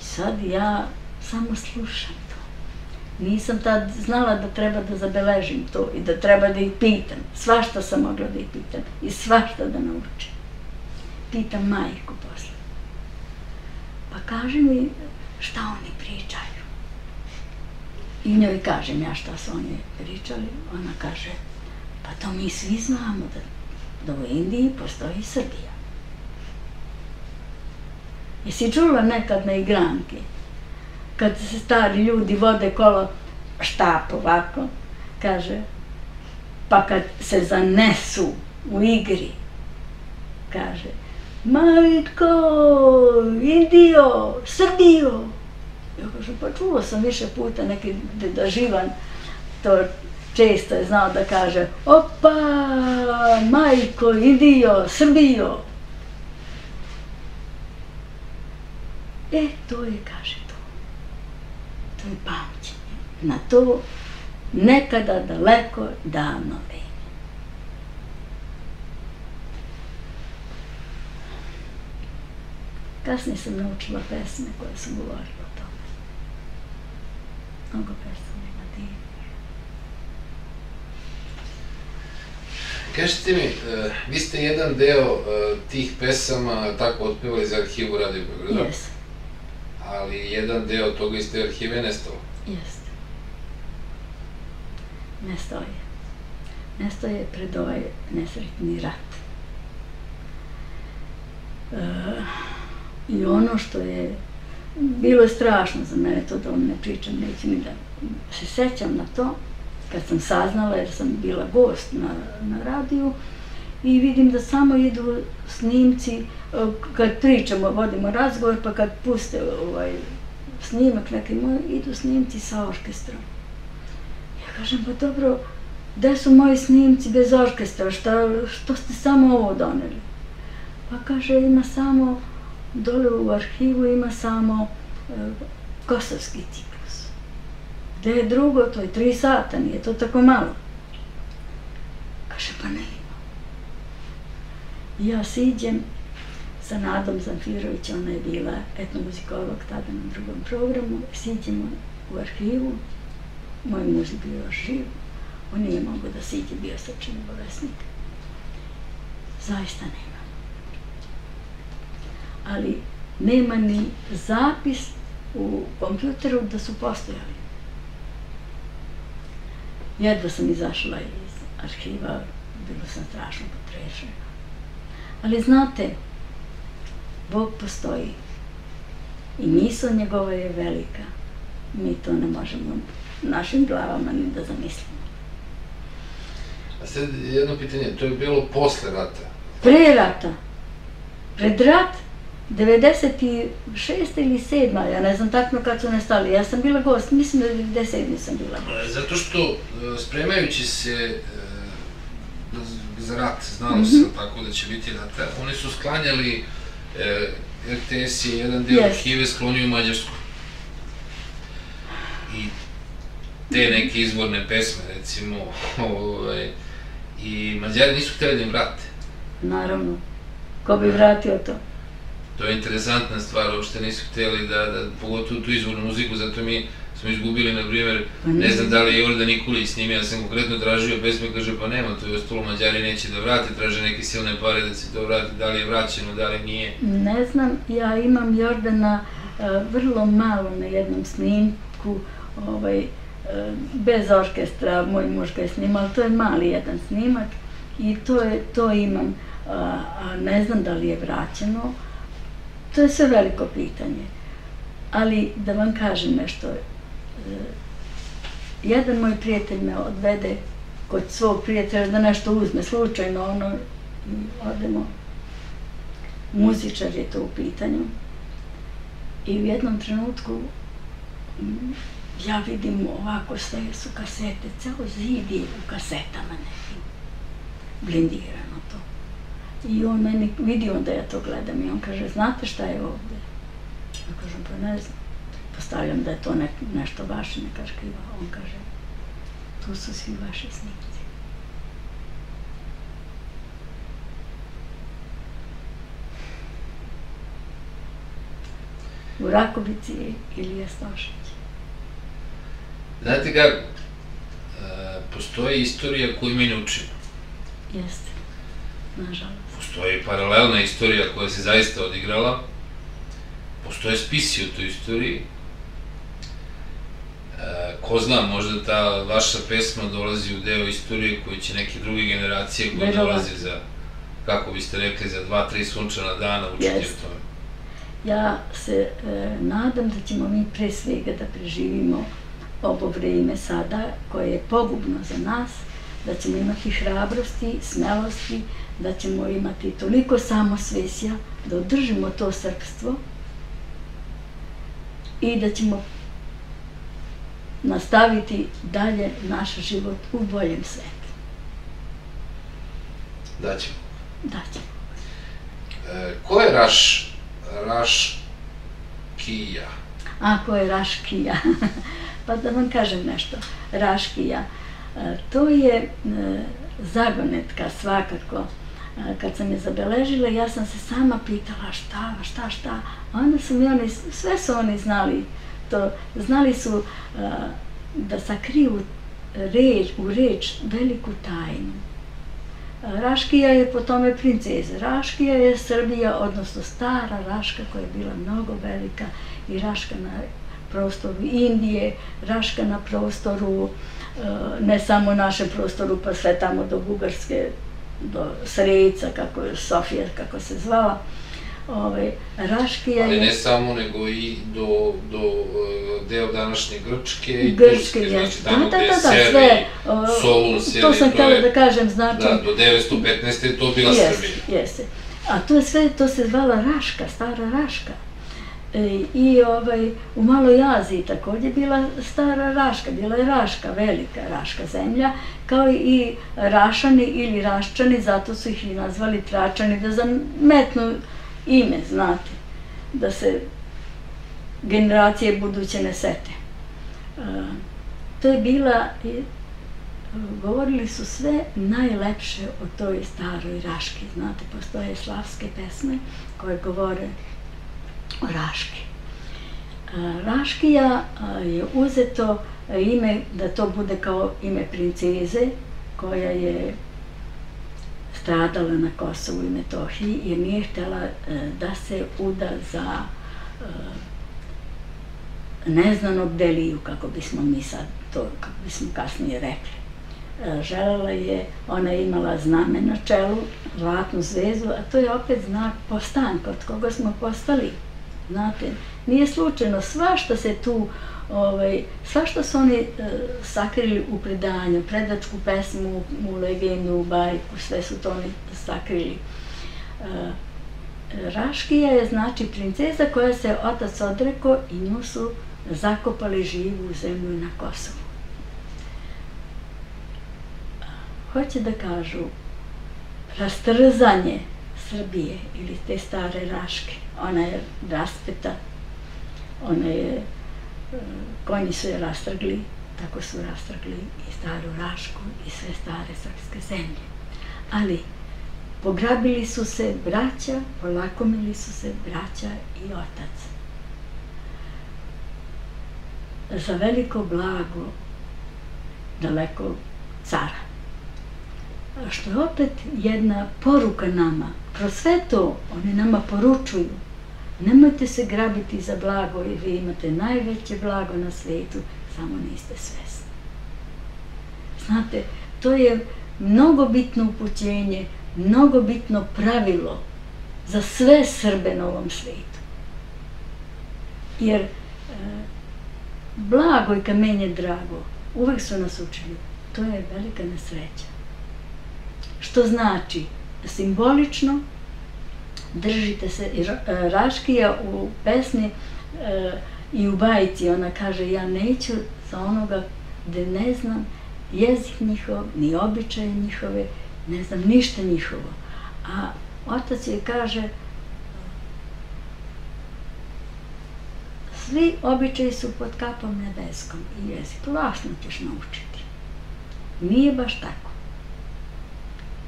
I sad ja samo slušam to. Nisam tad znala da treba da zabeležim to i da treba da ih pitam. Svašta sam mogla da ih pitam i svašta da naučim. Pitam majku posle. Pa kaže mi šta oni pričaju. I njoj kažem ja šta su oni pričali, ona kaže, pa to mi svi znamo da u Indiji postoji Srbija. Jesi čula nekad na igranke, kad se stari ljudi vode kolo štap ovako, kaže, pa kad se zanesu u igri, kaže, Maritko, Indijo, Srbijo. Ja kažem, pa čuo sam više puta neki deda Živan, to često je znao da kaže, opa, majko, Indijo, Srbijo. E, to je, kaže to, to je pamćenje na to nekada daleko davno vreme. Kasnije sam naučila pesme koje sam govorila. Mnogo pesama ima divnih. Kažete mi, vi ste jedan deo tih pesama tako otpevali za arhivu Radio Beograda. Jeste. Ali jedan deo toga iz te arhive nestao. Jeste. Nestao je. Nestao je pred ovaj nesretni rat. I ono što je bilo je strašno za mene to da vam ne pričam, neću ni da se sećam na to, kad sam saznala jer sam bila gost na radiju i vidim da samo idu snimci, kad pričamo, vodimo razgovor, pa kad puste snimak neki moj, idu snimci sa orkestrom. Ja kažem, pa dobro, gde su moji snimci bez orkestra, što ste samo ovo doneli? Pa kaže, ima samo... Dole u arhivu ima samo kosovski ciklus. Gde je drugo, to je tri sata, nije to tako malo. Kaže, pa ne ima. Ja siđem sa Nadom Zamfirovića, ona je bila etnomuzikolog tada na drugom programu, siđemo u arhivu, moj muž je bio živ, on nije mogao da siđe, bio srčani bolesnik. Zaista nema. Ali nema ni zapis u kompjuteru da su postojali. Jedva sam izašla iz arhiva Bila sam strašno potrešena. Ali znate, Bog postoji i misao njegova je velika. Mi to ne možemo našim glavama ni da zamislimo. A sad jedno pitanje, to je bilo posle rata? Pre rata. Pred rat, devedeset šeste ili sedme, ja ne znam takno kad su nestali. Ja sam bila gost, mislim da devedeset sedme sam bila. Zato što, spremajući se za rat, znalo se tako da će biti rata, oni su sklanjali, R T S je jedan deo arhive sklonio u Mađarsku. I te neke izvorne pesme, recimo, i Mađari nisu htjeli da im vrate. Naravno. Ko bi vratio to? To je interesantna stvar, uopšte nisu htjeli da, pogotovo tu izvornu muziku, zato mi smo izgubili, na primjer, ne znam da li je Jordana Nikulić snimio, ja sam konkretno tražio pesme, kaže pa nema, to je ostalo, Mađari neće da vrate, traže neke silne pare da se to vrati, da li je vraćeno, da li nije. Ne znam, ja imam Jordana vrlo malo na jednom snimku, bez orkestra, moj muž ga je snimao, to je mali jedan snimak i to imam, a ne znam da li je vraćeno, to je sve veliko pitanje. Ali da vam kažem nešto, jedan moj prijatelj me odvede kod svog prijatelja da nešto uzme, slučajno ono, odemo, muzičar je to u pitanju i u jednom trenutku ja vidim ovako sve su kasete, ceo zid je u kasetama nekim, blindirano to. I on meni vidi onda ja to gledam i on kaže, znate šta je ovde? Ja kažem, pa ne znam, postavljam da je to nešto vaše, neka škriva. On kaže, tu su svi vaši snimci. U Rakovici je Ilija Stošić. Znate kako, postoji istorija koju mi ne učimo. Jeste, nažalost. Postoji paralelna istorija koja se zaista odigrala, postoje spisi u toj istoriji. Ko zna, možda ta vaša pesma dolazi u deo istorije koji će neke druge generacije koje dolaze za, kako biste rekli, za dva, tri sunčana dana učiti u tome. Ja se nadam da ćemo mi pre svega da preživimo ovo vreme sada, koje je pogubno za nas, da ćemo imati hrabrosti, smelosti, da ćemo imati toliko samosvesja, da održimo to srpstvo i da ćemo nastaviti dalje naš život u boljem svetu. Da ćemo. Da ćemo. Ko je Raš... Raškija? A, ko je Raškija? Pa da vam kažem nešto, Raškija, to je zagonetka svakako. Kad sam je zabeležila, ja sam se sama pitala šta, šta, šta, a onda su mi oni, sve su oni znali to, znali su da sakriju u reč veliku tajnu. Raškija je po tome princeza, Raškija je Srbija, odnosno stara Raška koja je bila mnogo velika i Raška na prostoru Indije, Raška na prostoru, ne samo našem prostoru, pa sve tamo do Bugarske, do Srejica, kako je Sofija, kako se zvala. Raškija je... Ali ne samo, nego i do deo današnje Grčke i Turske, znači tamo gde je Seri, Solun, Seri, to sam htjela da kažem, znači... Da, do devetsto petnaeste je to bila Srbija. Jeste, a to je sve, to se zvala Raška, stara Raška. I u Maloj Aziji također je bila stara Raška, bila je Raška, velika Raška zemlja, kao i Rašani ili Raščani, zato su ih i nazvali Tračani, da zametnu ime, znate, da se generacije buduće ne sete. To je bila, govorili su sve najlepše o toj staroj Raški, znate, postoje slavske pesme koje govore o Raški. Raškija je uzeto ime da to bude kao ime princeze koja je stradala na Kosovu i Metohiji jer nije htjela da se uda za neznanog deliju, kako bismo mi sad to, kako bismo kasnije rekli. želela je, ona je imala zname na čelu, zlatnu zvezdu, a to je opet znak postanka, od koga smo postali. Znate, nije slučajno, svašta se tu, svašta su oni sakrili u predanju, predačku pesmu, u legendu, u bajku, sve su to oni sakrili. Raškija je znači princeza koja se otac odrekao i nju su zakopali živu u zemlju na Kosovu. Hoće da kažu rastrzanje Srbije ili te stare Raške. Ona je raspeta, ona je, konji su je rastrgli, tako su rastrgli i staru Rašku i sve stare srpske zemlje. Ali pograbili su se braća, polakomili su se braća i otac. Za veliko blago dalekog cara. Što je opet jedna poruka nama. Kroz sve to oni nama poručuju. Nemojte se grabiti za blago jer vi imate najveće blago na svijetu, samo niste svesni. Znate, to je mnogo bitno upućenje, mnogo bitno pravilo za sve Srbe na ovom svijetu. Jer blago i kamenje drago uvek su nas učili. To je velika nesreća. Što znači, simbolično, držite se, Raškija u pesmi i u bajci, ona kaže, ja neću za onoga gde ne znam jezik njihov, ni običaje njihove, ne znam ništa njihovo. A otac joj kaže, svi običaji su pod kapom nebeskom i jezik lažno ćeš naučiti. Nije baš tako.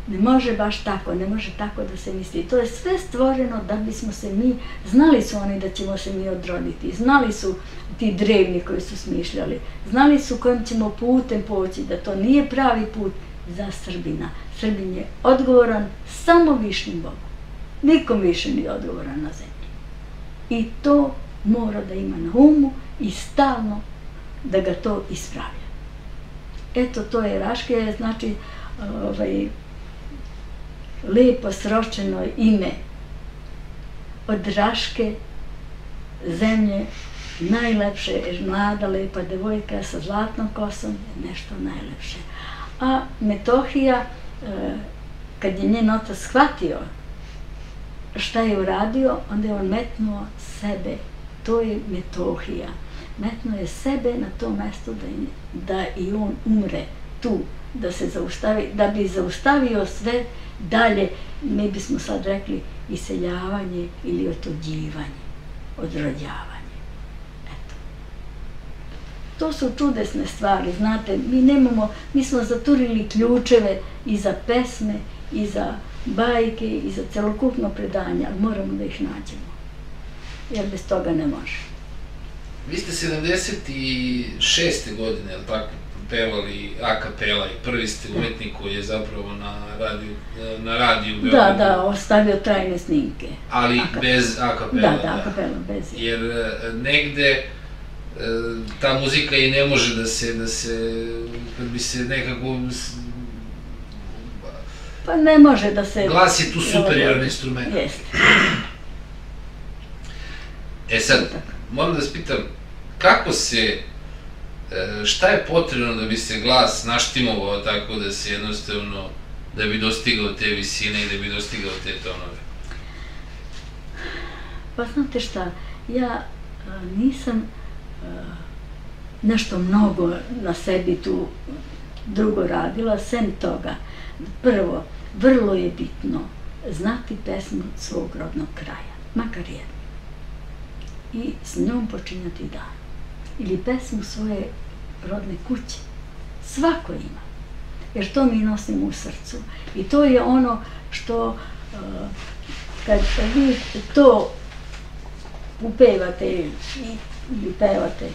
Ne može baš tako, ne može tako da se misli. To je sve stvoreno da bismo se mi, znali su oni da ćemo se mi odroditi, znali su ti drevni koji su smišljali, znali su kojim ćemo putem poći, da to nije pravi put za Srbina. Srbin je odgovoran samo višnjim Bogu. Nikom više nije odgovoran na zemlji. I to mora da ima na umu i stalno da ga to ispravlja. Eto, to je Raškija, znači, ovaj, lepo sročeno ime od Raške, zemlje najlepše, jer mlada, lepa devojka sa zlatnom kosom je nešto najlepše. A Metohija, kad je njen otac shvatio šta je uradio, onda je on metnuo sebe, to je Metohija. Metnuo je sebe na to mesto da i on umre tu, da se zaustavi, da bi zaustavio sve dalje, mi bismo sad rekli iseljavanje ili otuđivanje, odrođavanje. Eto. To su čudesne stvari, znate, mi nemamo, mi smo zaturili ključeve i za pesme, i za bajke, i za celokupno predanje, ali moramo da ih nađemo, jer bez toga ne može. Vi ste sedamdeset šeste. godine, je li tako? Pevali a kapela i prvi ste umetnik koji je zapravo na radiju... Da, da, ostavio trajne snimke. Ali bez a kapela. Da, da, a kapela, bez. Jer negde ta muzika i ne može da se, da se, kad bi se nekako... Pa ne može da se... Glas je tu superiorni instrument. Jeste. E sad, moram da vas pitam, kako se... Šta je potrebno da bi se glas naštimovao tako da se jednostavno, da bi dostigao te visine i da bi dostigao te tonove? Pa znate šta, ja nisam nešto mnogo na sebi tu drugo radila, sem toga. Prvo, vrlo je bitno znati pesmu svog rodnog kraja, makar jednu. I s njom počinjati dan. Ili pesmu svoje rodne kuće. Svako ima. Jer to mi nosimo u srcu. I to je ono što, kad vi to upevate ili pevate,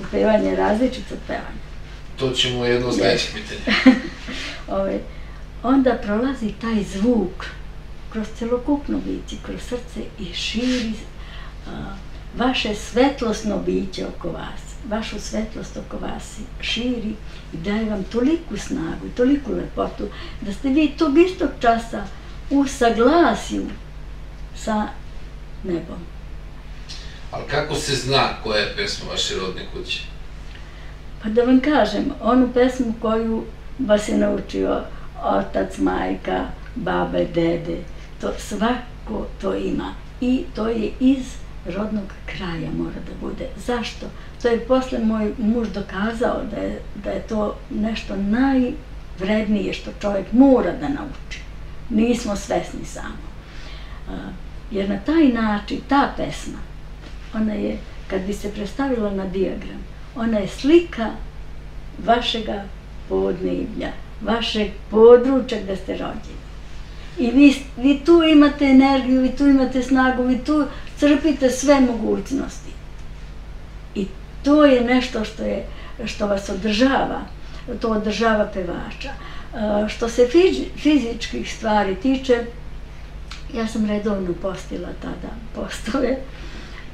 upevanje je različito od pevanja. To ćemo jedno znaći pitanje. Onda prolazi taj zvuk kroz celokupno biće, kroz srce i širi vaše svetlosno biće oko vas. vašu svetlost oko vas širi i daje vam toliku snagu i toliku lepotu da ste vi tog istog časa u saglasju sa nebom. Ali kako se zna koja je pesma vaše rodne kuće? Pa da vam kažem, onu pesmu koju vas je naučio otac, majka, baba i dede, to svako to ima i to je iz rodnog kraja mora da bude. Zašto? To je posle moj muž dokazao da je to nešto najvrednije što čovjek mora da nauči. Nismo svesni samo. Jer na taj način, ta pesma, ona je, kad bi se predstavila na dijagram, ona je slika vašega podneblja, vašeg područja gde ste rođeni. I vi tu imate energiju, vi tu imate snagu, vi tu crpite sve mogućnosti. I to je nešto što vas održava, to održava pevača. Što se fizičkih stvari tiče, ja sam redovno postila tada postove,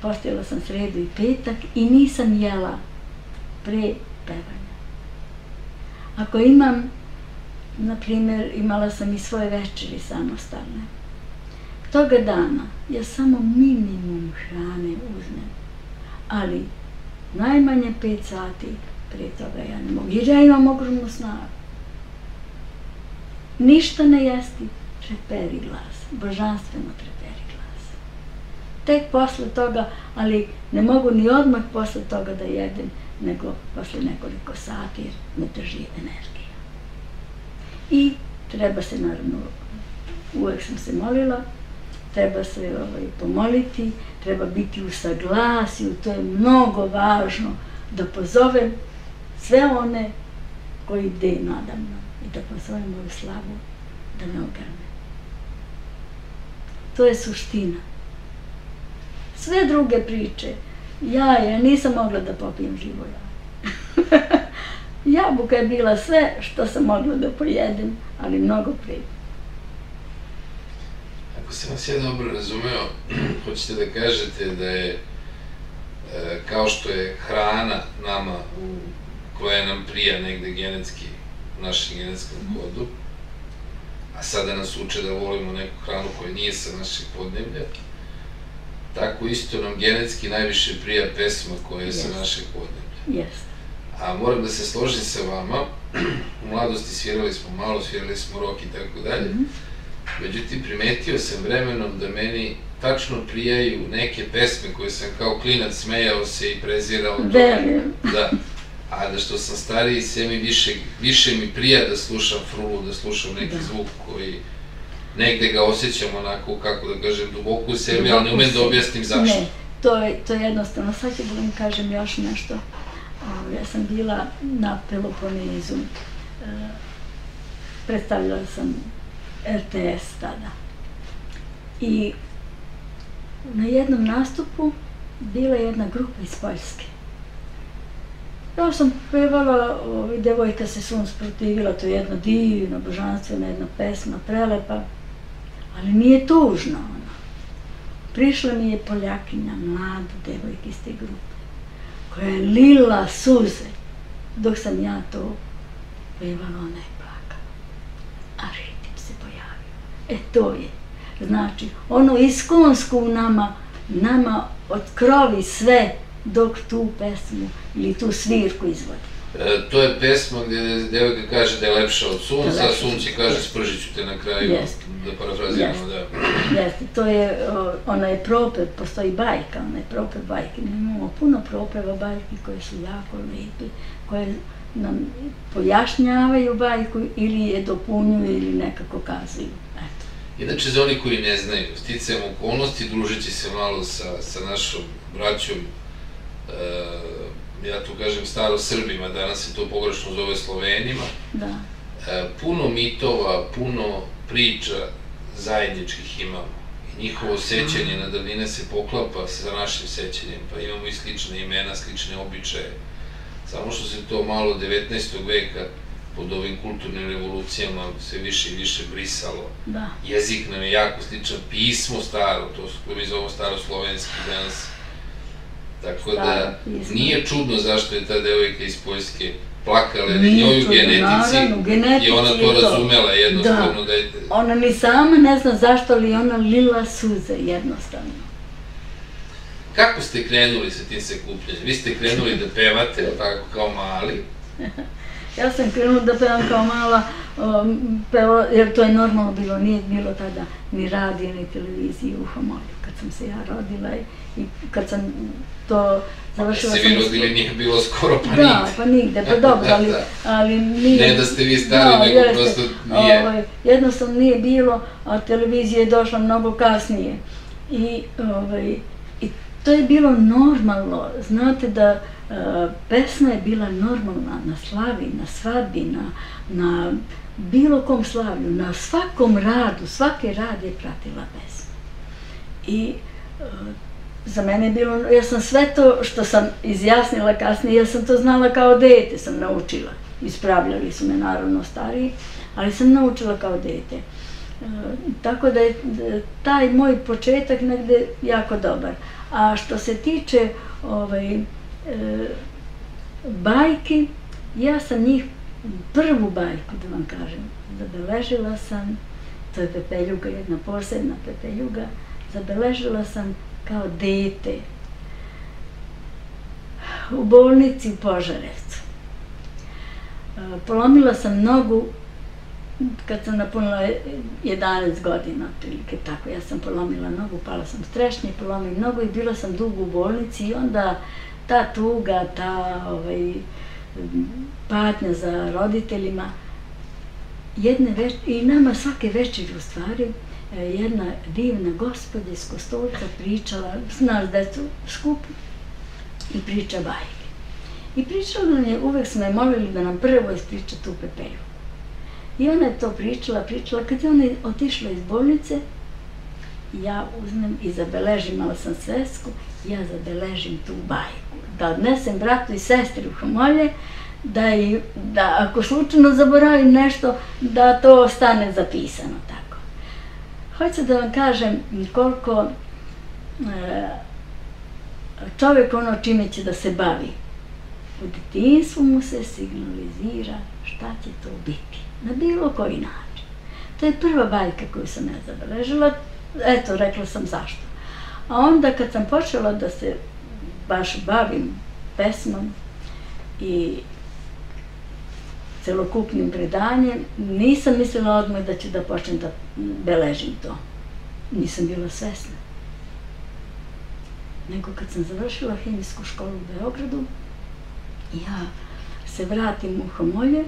postila sam sredu i petak i nisam jela pre pevanja. Ako imam, na primjer, imala sam i svoje večeri samostalne. Toga dana ja samo minimum hrane uzmem, ali najmanje pet sati pre toga ja ne mogu. Jer ja imam ogromnu snagu. Ništa ne jesti, treperi glas, božanstveno treperi glas. Tek posle toga, ali ne mogu ni odmah posle toga da jedem, nego posle nekoliko sati jer me drži energija. I treba se, naravno, uvek sam se molila, treba se pomoliti, treba biti u saglasju, to je mnogo važno da pozovem sve one koji ide nadamno i da pozovem moju slavu da ne ogrne. To je suština. Sve druge priče, jaja, nisam mogla da popijem živo jaja. Jabuka je bila sve što sam mogla da pojedem, ali mnogo prije. Ako sam vas ja dobro razumeo, hoćete da kažete da je, kao što je hrana nama, koja nam prija negde genetski, u našem genetskom kodu, a sada nas uče da volimo neku hranu koja nije sa našeg podneblja, tako isto nam genetski najviše prija pesma koja je sa našeg podneblja. A moram da se složim sa vama, u mladosti svirali smo malo, svirali smo rock i tako dalje, međutim primetio sam vremenom da meni tačno prijaju neke pesme koje sam kao klinac smejao se i prezirao. Verujem. Da. A da što sam stariji, sve mi više mi prija da slušam frulu, da slušam neki zvuk koji negde ga osjećam onako, kako da kažem, duboko u sebi, ali ne umem da objasnim zašto. Ne, to je jednostavno. Sad ću da vam kažem još nešto. Ja sam bila na Peloponezu, predstavljala sam R T S tada. I na jednom nastupu bila je jedna grupa iz Poljske. Ja sam pevala, devojka se suncu protivila, to je jedna divna, božanstvena, jedna pesma, prelepa, ali nije tužna ona. Prišla mi je Poljakinja, mlada devojka iz te grupe, koja je lila suze, dok sam ja to pevala, ona je plakala. A ritim se pojavio. E to je, znači, ono iskonsko u nama, nama otkrovi sve, dok tu pesmu ili tu svirku izvodi. To je pesma gdje devojka kaže da je lepša od sunca, a sunce kaže spržit ću te na kraju, da parafraziramo, da. Jeste, to je, ona je propev, postoji bajka, ona je propev bajke. Mi imamo puno propeva bajki koje su jako lepi, koje nam pojašnjavaju bajku ili je dopunjuju ili nekako kazuju. Inače, za oni koji ne znaju, sticajem okolnosti, družeći se malo sa našom braćom, ja tu kažem staro Srbima, danas se to pogrešno zove Slovenima, puno mitova, puno priča zajedničkih imamo. Njihovo sećanje na davnine se poklapa sa našim sećanjem, pa imamo i slične imena, slične običaje. Samo što se to malo devetnaestog veka pod ovim kulturnim revolucijama sve više i više brisalo. Jezik nam je jako sličan, pismo staro, to mi zovemo staroslovenski danas. Tako da nije čudno zašto je ta devojka iz Poljske plakala, jer njoj u genetici i ona to razumela jednostavno. Ona ni sama ne zna zašto, ali ona lila suze jednostavno. Kako ste krenuli sa tim sakupljanjem? Vi ste krenuli da pevate, tako, kao mali? Ja sam krenula da pevam kao mala, jer to je normalno bilo, nije bilo tada ni radija, ni televizije u Homolju, kad sam se ja rodila i kad sam to završila sam... Kad ste vi rodili nije bilo skoro pa nigde. Da, pa nigde, pa dobro, ali nije... Ne da ste vi stali, nego prosto nije... Jednostavno nije bilo, a televizija je došla mnogo kasnije. I to je bilo normalno, znate da... Pesma je bila normalna na slavi, na svadbi, na bilo kom slavlju, na svakom radu, svaki rad je pratila pesma. I za mene je bilo, ja sam sve to što sam izjasnila kasnije, ja sam to znala kao dete, sam naučila. Ispravljali su me naravno stariji, ali sam naučila kao dete. Tako da je taj moj početak negde jako dobar. A što se tiče bajki, ja sam njih prvu bajku, da vam kažem, zabeležila sam, to je Pepeljuga, jedna posebna Pepeljuga, zabeležila sam kao dete u bolnici u Požarevcu. Polomila sam nogu kad sam napunila jedanaest godina, otprilike tako, ja sam polomila nogu, pala sam s trešnje, polomila nogu i bila sam dugo u bolnici i onda ta tuga, ta patnja za roditeljima. I nama svake večeri u stvari jedna divna gospodja iz Kostolca pričala, s nas decu skupu, i priča bajke. I pričala nam je, uvek smo je molili da nam prvo ispriča tu Pepelju. I ona je to pričala, pričala. Kad je ona otišla iz bolnice, ja uzmem i zabeležim, imala sam svesku, ja zabeležim tu bajku. Da odnesem bratu i sestri u Homolje, da ako slučajno zaboravim nešto, da to ostane zapisano tako. Hoću da vam kažem koliko čovjek ono čime će da se bavi. U detinjstvu mu se signalizira šta će to biti, na bilo koji način. To je prva bajka koju sam ja zabeležila. Eto, rekla sam zašto. A onda kad sam počela da se baš bavim pesmom i celokupnim predanjem, nisam mislila odmah da ću da počnem da beležim to. Nisam bila svesna. Nego kad sam završila hemijsku školu u Beogradu, ja se vratim u Homolje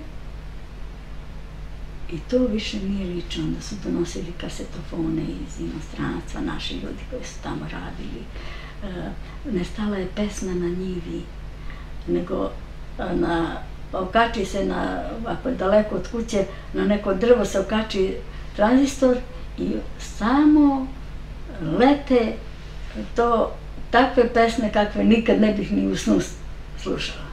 i to više nije lično. Onda su donosili kasetofone iz inostranstva, naši ljudi koji su tamo radili. Ne stala je pesma na njivi, nego okači se, ako je daleko od kuće, na neko drvo se okači tranzistor i samo lete takve pesme kakve nikad ne bih ni u snu slušala.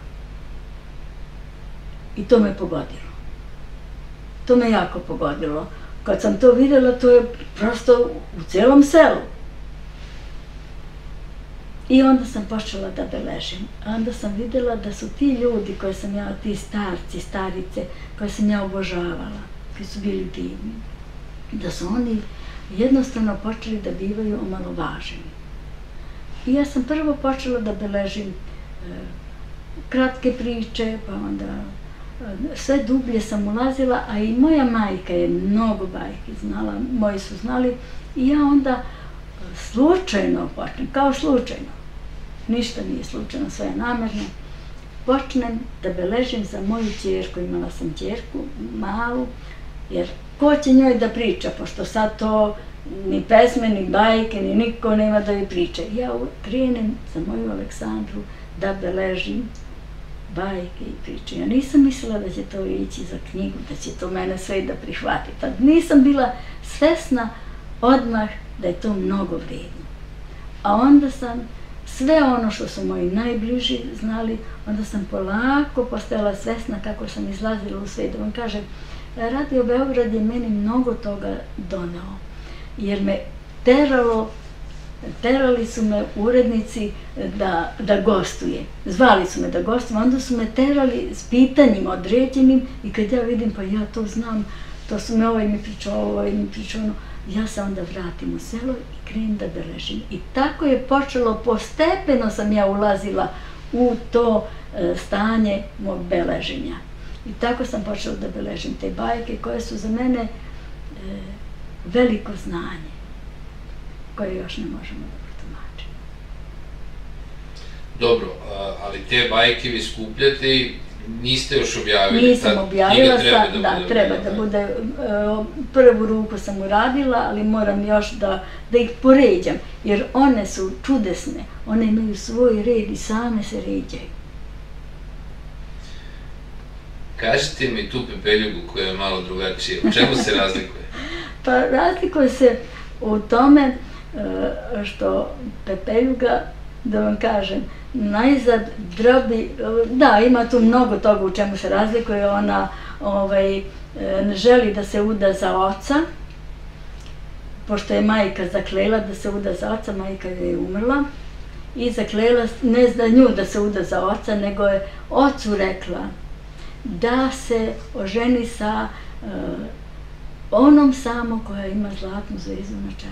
I to me pogodilo. To me jako pogodilo. Kad sam to vidjela, to je prosto u celom selu. I onda sam počela da beležim. Onda sam vidjela da su ti ljudi koje sam ja, ti starci, starice, koje sam ja obožavala, koji su bili divni, da su oni jednostavno počeli da bivaju omalovaženi. I ja sam prvo počela da beležim kratke priče, pa onda... Sve dublje sam ulazila, a i moja majka je mnogo bajki znala, moji su znali, i ja onda slučajno počnem, kao slučajno, ništa nije slučajno, sve je namerno, počnem da beležim za moju ćerku, imala sam ćerku malu, jer ko će njoj da priča, pošto sad to ni pesme, ni bajke, ni niko nema da joj priča. Ja krenem za moju Aleksandru da beležim bajke i priče. Ja nisam mislila da će to ići za knjigu, da će to mene sve da prihvati. Tad nisam bila svesna odmah da je to mnogo vredno. A onda sam sve ono što su moji najbliži znali, onda sam polako postala svesna kako sam izlazila u svet. Da vam kažem, Radio Beograd je meni mnogo toga doneo, jer me teralo terali su me urednici da, da gostuje. Zvali su me da gostujem, onda su me terali s pitanjima određenim i kad ja vidim pa ja to znam, to su me ovaj mi pričao, ovaj mi pričao, ono, ja se onda vratim u selo i krenim da beležim. I tako je počelo, postepeno sam ja ulazila u to e, stanje mog beleženja. I tako sam počela da beležim te bajke koje su za mene e, veliko znanje, koje još ne možemo da protumačimo. Dobro, ali te bajke vi skupljate i niste još objavili? Nisam objavila, da, treba da bude. Prvu ruku sam uradila, ali moram još da ih poređam, jer one su čudesne, one imaju svoj red i same se ređaju. Kažite mi tu Pepeljugu koja je malo drugačija, u čemu se razlikuje? Pa razlikuje se u tome što Pepeljuga, da vam kažem, najzad drobi, da, ima tu mnogo toga u čemu se razlikuje, ona ovaj, ne želi da se uda za oca, pošto je majka zaklela da se uda za oca, majka je umrla, i zaklela, ne zna nju da se uda za oca, nego je ocu rekla da se oženi sa eh, onom samo koja ima zlatnu zvezdu na čelu.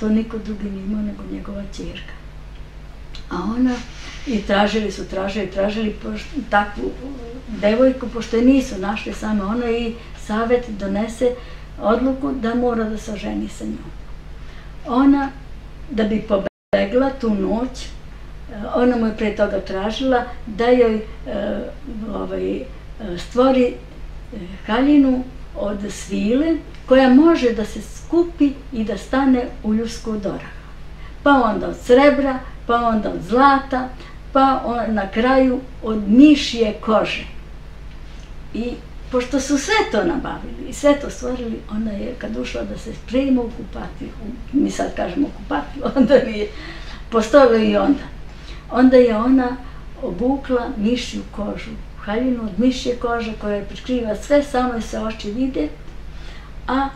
To niko drugi nije imao nego njegova ćerka. A ona, i tražili su, tražili, tražili takvu devojku, pošto je nisu našli same, ona i savjet donese odluku da mora da se oženi sa njom. Ona, da bi pobegla tu noć, ona mu je pre toga tražila da joj stvori haljinu od svile koja može da se skupi i da stane u ljusku od oraha. Pa onda od srebra, pa onda od zlata, pa na kraju od mišije kože. I pošto su sve to nabavili i sve to stvorili, ona je kad ušla da se sprema u kupatiju, mi sad kažemo kupatiju, onda nije, postojalo i onda. Onda je ona obukla mišiju kožu, haljinu od mišije kože koja prikriva sve, samo se oči vide, a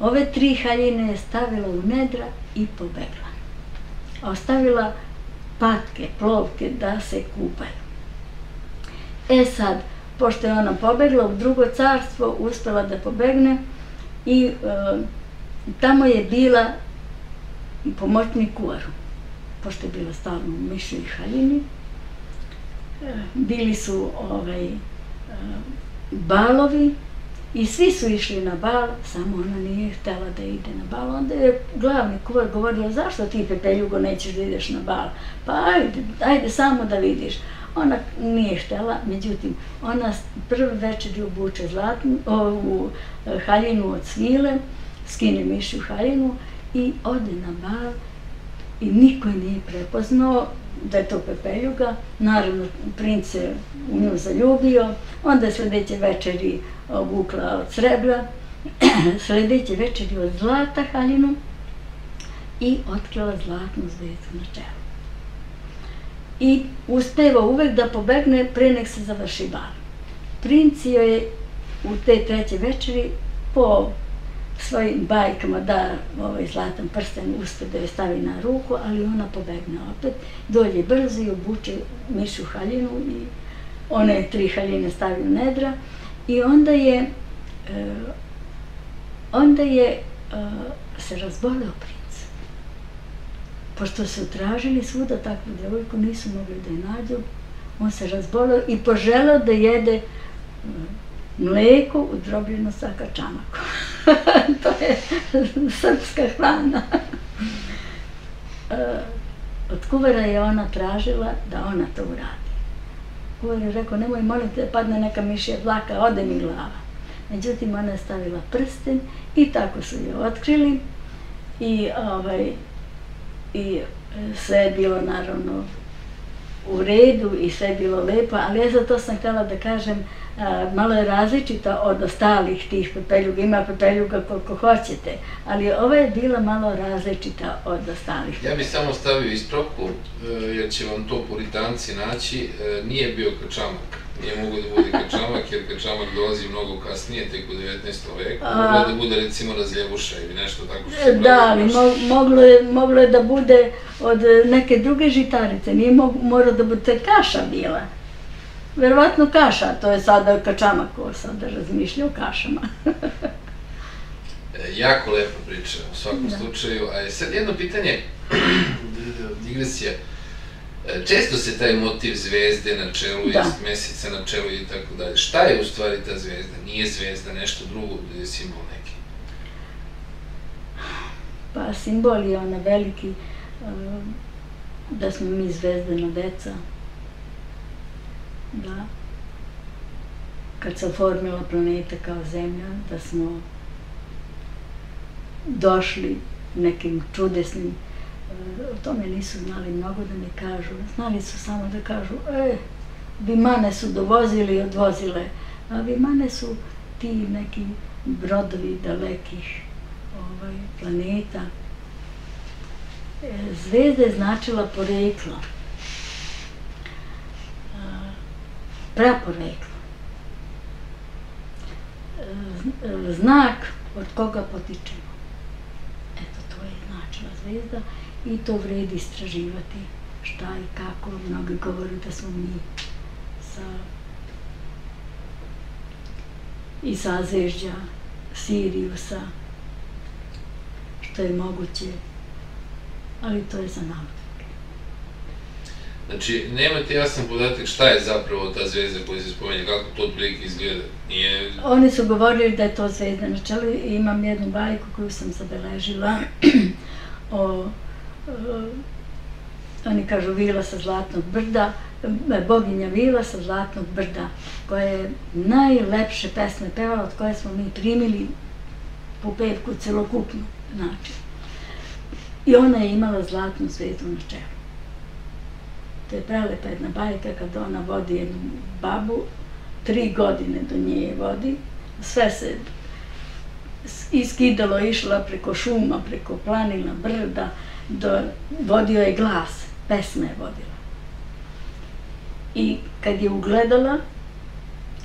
ove tri haljine je stavila u nedra i pobegla. Ostavila patke, plovke da se kupaju. E sad, pošto je ona pobegla, u drugo carstvo uspela da pobegne i e, tamo je bila pomoćnik kuvaru, pošto je bila stalno u mišiju i haljini. Bili su ovaj, balovi i svi su išli na bal, samo ona nije htjela da ide na bal. Onda je glavni kuvar govorio, zašto ti Pepeljugo nećeš da ideš na bal? Pa ajde, ajde samo da vidiš. Ona nije htjela, međutim, ona prvi večer je obuče zlatnu, ovu haljinu od svile, skine mišiju haljinu i ode na bal i niko je nije prepoznao da je to Pepeljuga. Naravno, princ je u nju zaljubio, onda je sljedeće večeri obukla od srebra, sljedeće večeri od zlata haljinu i otkrila zlatnu zvezdu na čelu. I uspeva uvek da pobegne pre nek se završi bal. Princ joj je u te treće večeri po svojim bajkama da ovaj zlatan prsten uspe da joj stavi na ruku, ali ona pobegne opet, dođe brzo i obuče mišu haljinu i one tri haljine stavi u nedra i onda je e, onda je e, se razboleo princ. Pošto su tražili svuda takvu djevojku, nisu mogli da je nađu, on se razboleo i poželeo da jede e, mleko udrobljeno sa kačamakom. To je srpska hrana. Od kuvara je ona tražila da ona to uradi. Kuvar je rekao, nemoj molim te da padne neka mišija dlaka, ode mi glava. Međutim, ona je stavila prsten i tako su je otkrili. I, ovaj, i sve je bilo naravno u redu i sve je bilo lepo, ali ja za to sam htjela da kažem, malo je različita od ostalih tih Pepeljuga, ima Pepeljuga koliko hoćete, ali ova je bila malo različita od ostalih. Ja bih samo stavio ispravku, jer će vam to puritanci naći, nije bio kačamak. nije mogo da bude kačamak, jer kačamak dolazi mnogo kasnije, tek u devetnaestom veku, moglo da bude recimo razljevuša ili nešto tako što se pravi. Da, ali moglo je da bude od neke druge žitarice, nije morao da bude, to je kaša bila. Verovatno kaša, to je sada kačamak, ko sada razmišlja o kašama. Jako lepa priča u svakom slučaju, a je sad jedno pitanje, digresija. Često se taj motiv zvezde na čelu, mjeseca na čelu i tako dalje. Šta je u stvari ta zvezda? Nije zvezda, nešto drugo, je simbol neki? Pa simbol je ona veliki, da smo mi zvezdena deca. Da. Kad se oformila planeta kao Zemlja, da smo došli nekim čudesnim, o tome nisu znali mnogo da mi kažu, znali su samo da kažu, e, vimane su dovozili i odvozile, a vimane su ti neki brodovi dalekih planeta. Zvezda je značila poreklo, praporeklo, znak od koga potičemo. Eto, to je značila zvezda. I to vredi istraživati šta i kako. Mnogi govore da smo mi iz Zavezđa, Sirijusa, što je moguće, ali to je za naučnike. Znači, nemate jasan podatak šta je zapravo ta zvezda koja se spomenja, kako to otprilike izgleda? Oni su govorili da je to zvezda. Na čelu imam jednu bajku koju sam zabeležila o... Oni kažu Vila sa Zlatnog brda, boginja Vila sa Zlatnog brda, koja je najlepše pesme pevala, od koje smo mi primili popevku celokupnu, znači. I ona je imala zlatnu zvezdu na čelu. To je prelepa jedna bajka kada ona vodi jednu babu, tri godine do nje je vodi, sve se iskidalo, išla preko šuma, preko planina, brda, vodio je glas, pesma je vodila. I kad je ugledala,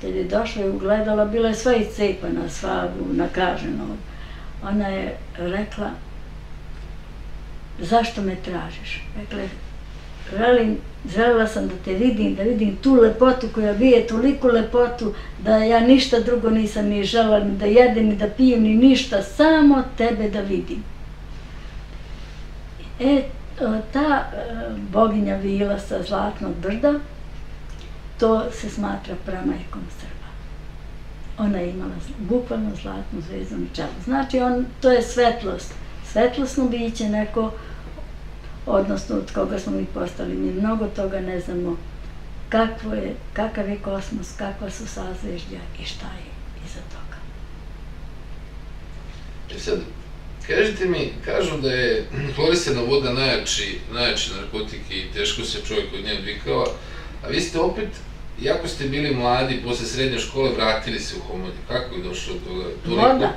kad je došla i ugledala, bila je sva iscepana, sva nakažena. Ona je rekla, zašto me tražiš? Rekla je, želela sam da te vidim, da vidim tu lepotu koja bije, toliku lepotu, da ja ništa drugo nisam ni želela, ni da jedem, ni da pijem, ni ništa, samo tebe da vidim. E, ta boginja Vila sa Zlatnog brda, to se smatra pramajkom Srba. Ona je imala bukvalno zlatnu zvezdu na čelu. Znači, to je svetlost. Svetlosno biće neko, odnosno od koga smo mi postali. Mi mnogo toga ne znamo kakav je kosmos, kakva su sazveždja i šta je iza toga. I sad... Kažite mi, kažu da je klorisana voda najjači narkotik i teško se čovjek od nje odvikava, a vi ste opet, jako ste bili mladi, posle srednje škole vratili se u Homolje. Kako je došlo od toga? Voda.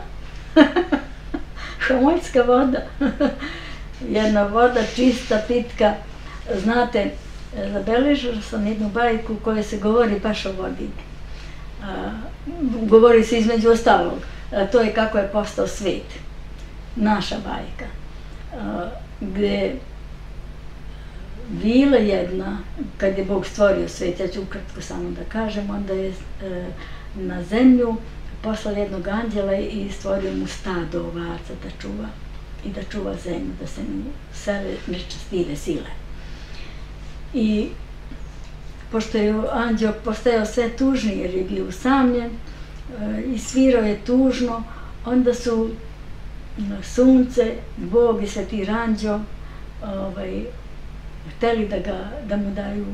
Homoljska voda. Jedna voda, čista, pitka. Znate, zabeležila sam jednu bajku u kojoj se govori baš o vodi. Govori se između ostalog. To je kako je postao svet. Naša bajka, gde vila jedna, kad je Bog stvorio svet, ja ću ukratko samo da kažem, onda je na zemlju poslao jednog anđela i stvorio mu stado ovaca da čuva i da čuva zemlju, da se mu sele nečastive sile. I pošto je anđeo postajao sve tužniji jer je bio usamljen i svirao je tužno, onda su Sunce, Bog i Sveti Ranđo hteli da mu daju,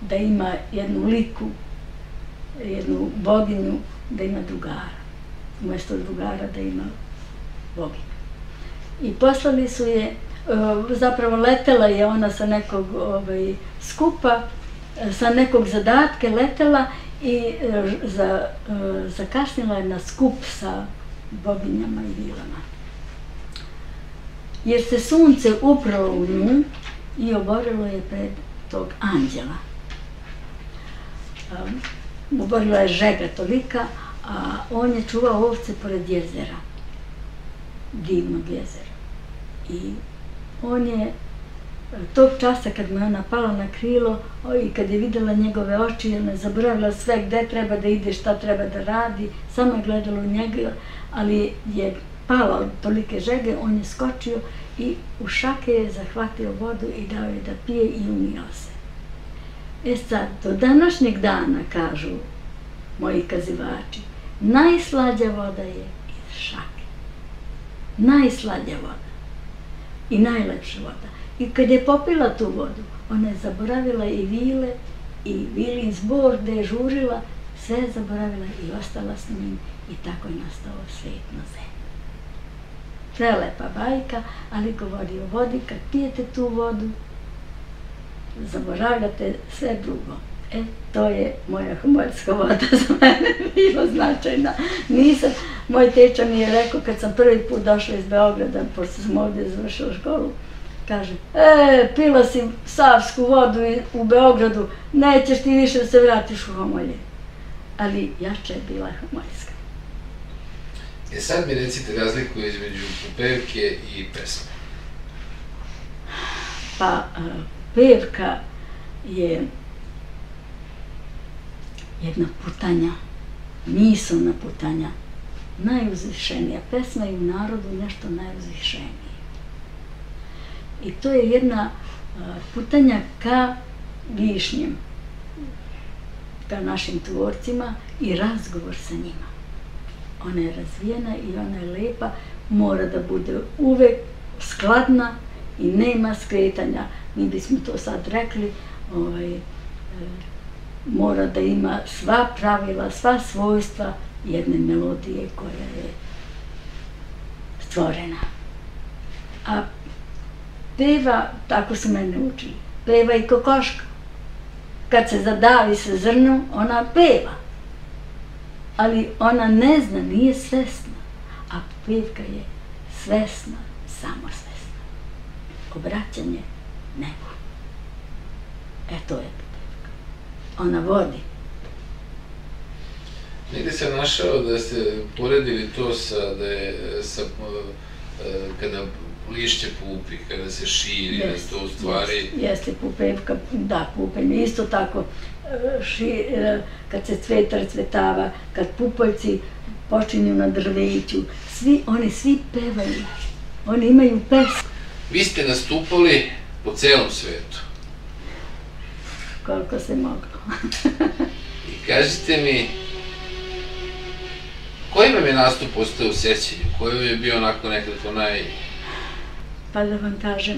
da ima jednu liku, jednu boginju, da ima drugara. Umesto drugara da ima boginju. I poslali su je, zapravo letela je ona sa nekog skupa, sa nekog zadatke letela i zakasnila je na skup sa boginjama i vilama. Jer se sunce upralo u nju i oborilo je pred tog anđela. oborila je žega tolika, a on je čuvao ovce pored jezera, divnog jezera. I on je tog časa kad mu je ona pala na krilo i kad je videla njegove oči, ona je zaboravila sve gde treba da ide, šta treba da radi, samo je gledala u njega, ali je pala od tolike žege, on je skočio i u šake je zahvatio vodu i dao je da pije i umio se. E sad, do današnjeg dana, kažu moji kazivači, najslađa voda je iz šake. Najslađa voda i najlepša voda. I kad je popila tu vodu, ona je zaboravila i vile, i vilin zbor gde je žurila, sve je zaboravila i ostala s njim i tako je nastao svet na zemlji. Prelepa bajka, ali govori o vodi, kad pijete tu vodu, zaboravljate sve drugo. E, to je moja homolska voda za mene bilo značajna. Nisam, moj teča mi je rekao kad sam prvi put došla iz Beograda, pošto sam ovdje završila školu, kaže, e, pila si savsku vodu u Beogradu, nećeš ti više da se vratiš u Homolje. Ali jača je bila homoljska. E sad mi recite razliku između pevke i pesme. Pa, pevka je jedna putanja, mislna putanja, najuzvišenija. Pesma je u narodu nešto najuzvišenije. I to je jedna putanja ka višnjem, ka našim tvorcima i razgovor sa njima. Ona je razvijena i ona je lepa, mora da bude uvek skladna i nema skretanja. Mi bismo to sad rekli, mora da ima sva pravila, sva svojstva jedne melodije koja je stvorena. A peva, tako su mene učili, peva i kokoška. Kad se zadavi sa zrnom, ona peva. Ali ona ne zna, nije svesna. A pevka je svesna, samosvesna. Obraćanje nebu. E to je pevka. Ona vodi. Negdje sam našao da ste poredili to sa kada lišće pupi, kada se širi, da se to u stvari... Jeste pupevka, da, pupenje. Isto tako, kad se cvetar cvetava, kad pupoljci počinju na drveću, oni svi pevaju, oni imaju pesmu. Vi ste nastupali po celom svetu. Koliko se moglo. I kažite mi, koji vam je nastup ostao u sećanju? Koji vam je bio onako nekako naj... Pa da vam kažem,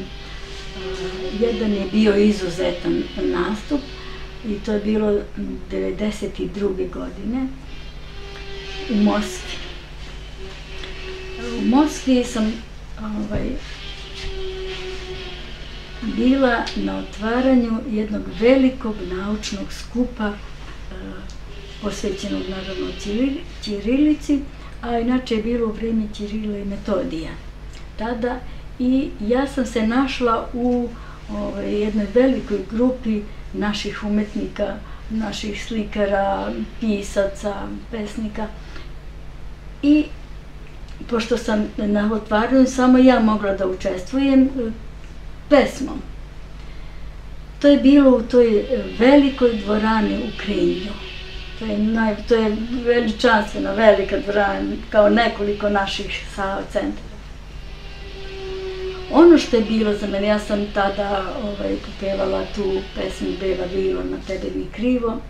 jedan je bio izuzetan nastup i to je bilo devedeset druge godine u Moskvi. U Moskvi sam bila na otvaranju jednog velikog naučnog skupa posvećenog naravno ćirilici, a inače je bilo u vreme Ćirila i Metodija. Tada i ja sam se našla u jednoj velikoj grupi naših umetnika, naših slikara, pisaca, pesnika. I pošto sam na otvaranju samo ja mogla da učestvujem pesmom. To je bilo u toj velikoj dvorani u Krenju. To je veličanstvena, velika dvorana, kao nekoliko naših centra. Ono što je bilo za mene, ja sam tada popevala tu pesmu Bela Vila, na tebe mi krivo.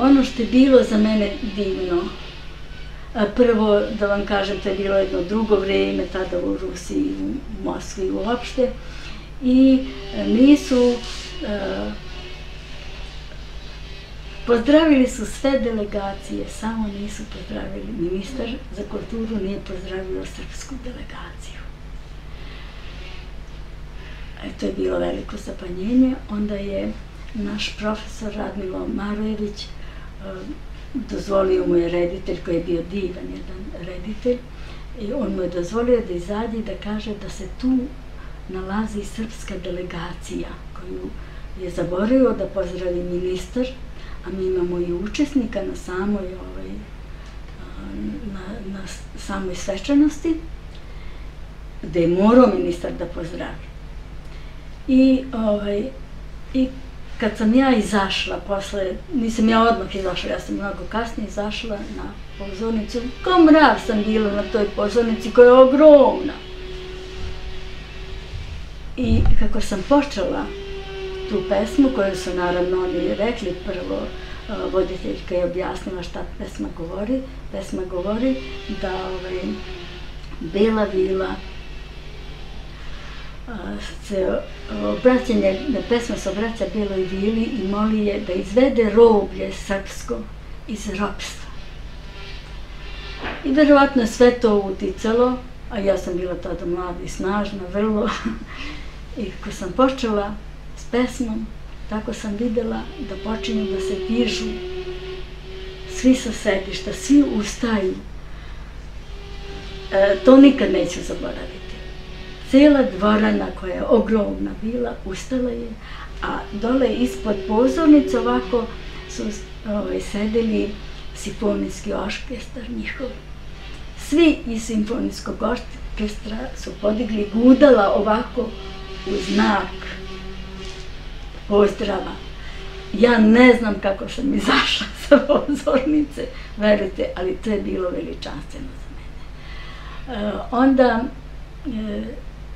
Ono što je bilo za mene divno, prvo da vam kažem, to je bilo jedno drugo vreme, tada u Rusiji, u Moskvi uopšte, i nisu, pozdravili su sve delegacije, samo nisu pozdravili, ministar za kulturu nije pozdravio srpsku delegaciju. To je bilo veliko zapanjenje. Onda je naš profesor Radmilo Marojević, dozvolio mu je reditelj koji je bio divan jedan reditelj, i on mu je dozvolio da izađe i da kaže da se tu nalazi srpska delegacija koju je zaboravio da pozdravi ministar, a mi imamo i učesnika na samoj, ovaj, na, na samoj svečanosti, gde je morao ministar da pozdravi. I, ovaj, i kad sam ja izašla posle, nisam ja odmah izašla, ja sam mnogo kasnije izašla na pozornicu, kao mrav sam bila na toj pozornici koja je ogromna. I kako sam počela tu pesmu, koju su naravno oni rekli, prvo voditeljka je objasnila šta pesma govori. Pesma govori da Bela Vila se obraćanje, da pesma se obraća Beloj Vili i moli je da izvede roblje srpsko iz ropstva. I verovatno sve to uticalo, a ja sam bila tada mlada i snažna, vrlo. I ko sam počela s pesmom, tako sam videla da počinju da se dižu svi sa sedišta, svi ustaju. E, to nikad neću zaboraviti. Cela dvorana koja je ogromna bila, ustala je, a dole ispod pozornice ovako su ovaj, sedeli Sinfonijski orkestar njihov. Svi iz Sinfonijskog orkestra su podigli gudala ovako u znak pozdrava. Ja ne znam kako sam izašla sa pozornice, verujte, ali to je bilo veličanstveno za mene. E, onda e,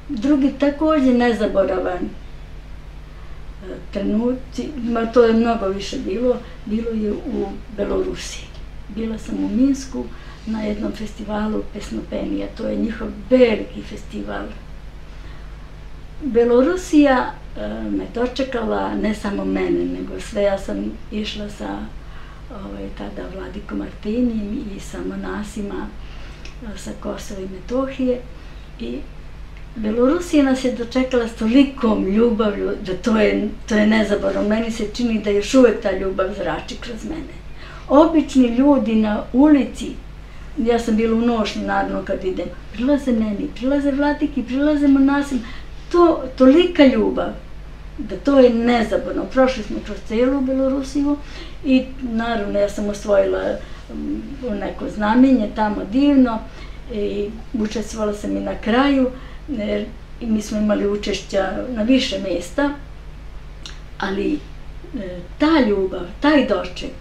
drugi također nezaboravan e, trenuci, ma to je mnogo više bilo, bilo je u Belorusiji. Bila sam u Minsku na jednom festivalu pesmopenija, to je njihov veliki festival. Belorusija me dočekala, ne samo mene, nego sve. Ja sam išla sa ovaj, tada vladikom Arpenijem i sa monasima sa Kosova i Metohije. I Belorusija nas je dočekala s tolikom ljubavlju da to je, to je nezaboravno. Meni se čini da još uvek ta ljubav zrači kroz mene. Obični ljudi na ulici, ja sam bila u nošnju, naravno, kad idem, prilaze meni, prilaze vladiki, prilaze monasim. To, tolika ljubav, da to je nezaborno. Prošli smo kroz celu Belorusiju i naravno ja sam osvojila neko znamenje tamo divno i učestvovala sam i na kraju, jer mi smo imali učešća na više mjesta, ali ta ljubav, taj doček,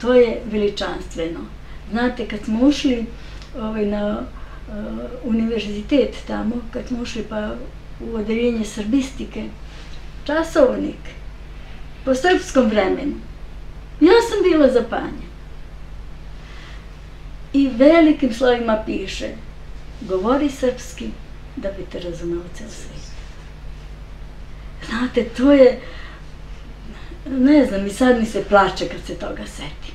to je veličanstveno. Znate, kad smo ušli ovaj, na uh, univerzitet tamo, kad smo ušli pa u odeljenje srbistike, časovnik, po srpskom vremenu. Ja sam bila zapanjena. I velikim slovima piše, govori srpski da bi te razumeo ceo svijet. Znate, to je, ne znam, i sad mi se plače kad se toga setim.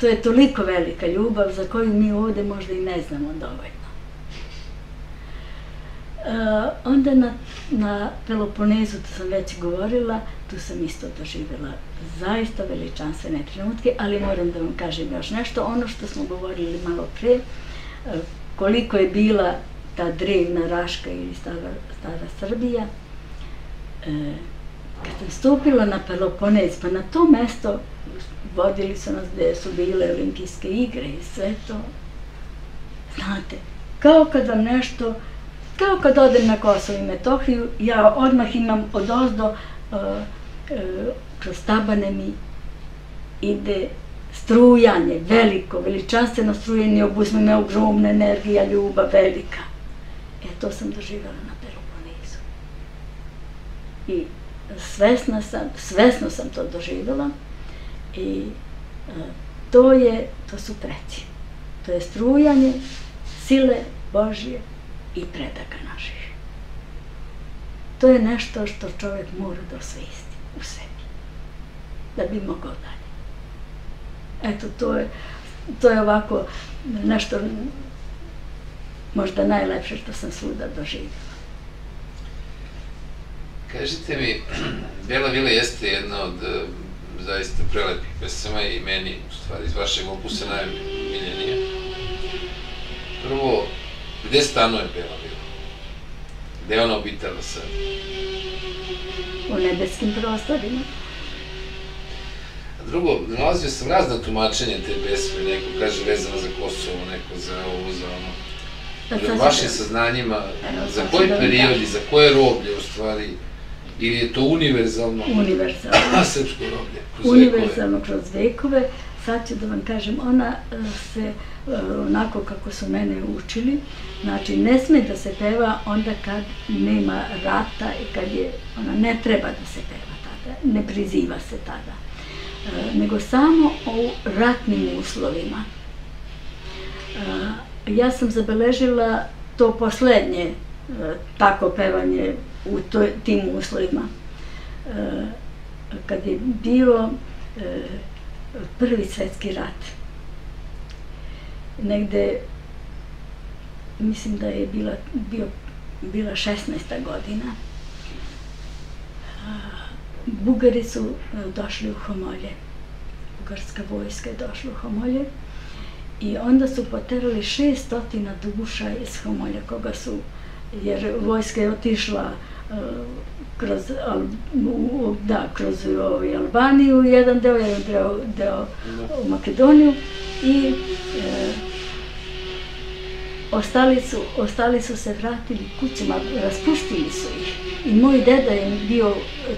To je toliko velika ljubav za koju mi ovdje možda i ne znamo dovoljno. Uh, onda na, na Peloponezu, to sam već govorila, tu sam isto doživjela zaista veličanstvene trenutke, ali moram da vam kažem još nešto, ono što smo govorili malo pre, uh, koliko je bila ta drevna Raška ili stara, stara Srbija. Uh, kad sam stupila na Peloponez, pa na to mesto vodili su nas gdje su bile olimpijske igre i sve to, znate, kao kad vam nešto, kao kad odem na Kosovo i Metohiju, ja odmah imam odozdo, uh, uh, kroz tabane mi ide strujanje, veliko, veličanstveno strujanje, obuzme me ogromna energija, ljubav velika. E, to sam doživjela na Peloponezu. I svesna sam, svesno sam to doživjela i uh, to je, to su preci. To je strujanje sile Božje i predaka naših. To je nešto što čovjek mora da osvesti u sebi, da bi mogao dalje. Eto, to je, to je ovako nešto možda najlepše što sam svuda doživjela. Kažite mi, Bela Vila jeste jedna od zaista prelepih pesama i meni, u stvari, iz vašeg opusa najmiljenija. Prvo, gdje stanuje Bela Vila? Gde je ona obitala sad? U nebeskim prostorima. Drugo, nalazio sam razna tumačenja te pesme, neko kaže vezano za Kosovo, neko za ovo, za ono. U vašim saznanjima, za koji period i za koje roblje u stvari, ili je to univerzalno? Univerzalno. Srpsko roblje. Univerzalno kroz vekove. Sad ću da vam kažem, ona se, onako kako su mene učili, znači ne sme da se peva onda kad nema rata i kad je, ona ne treba da se peva tada, ne priziva se tada, nego samo o ratnim uslovima. Ja sam zabeležila to poslednje tako pevanje u tim uslovima. Kad je bio Prvi svjetski rat. Negde, mislim da je bila šesnaesta godina. Bugari su došli u Homolje. Bugarska vojska je došla u Homolje. I onda su poterali šest stotina duša iz Homolja, koga su, jer vojska je otišla kroz Albaniju, jedan deo, jedan deo u Makedoniju i ostali su se vratili kućama, raspuštili su ih. I moj deda je bio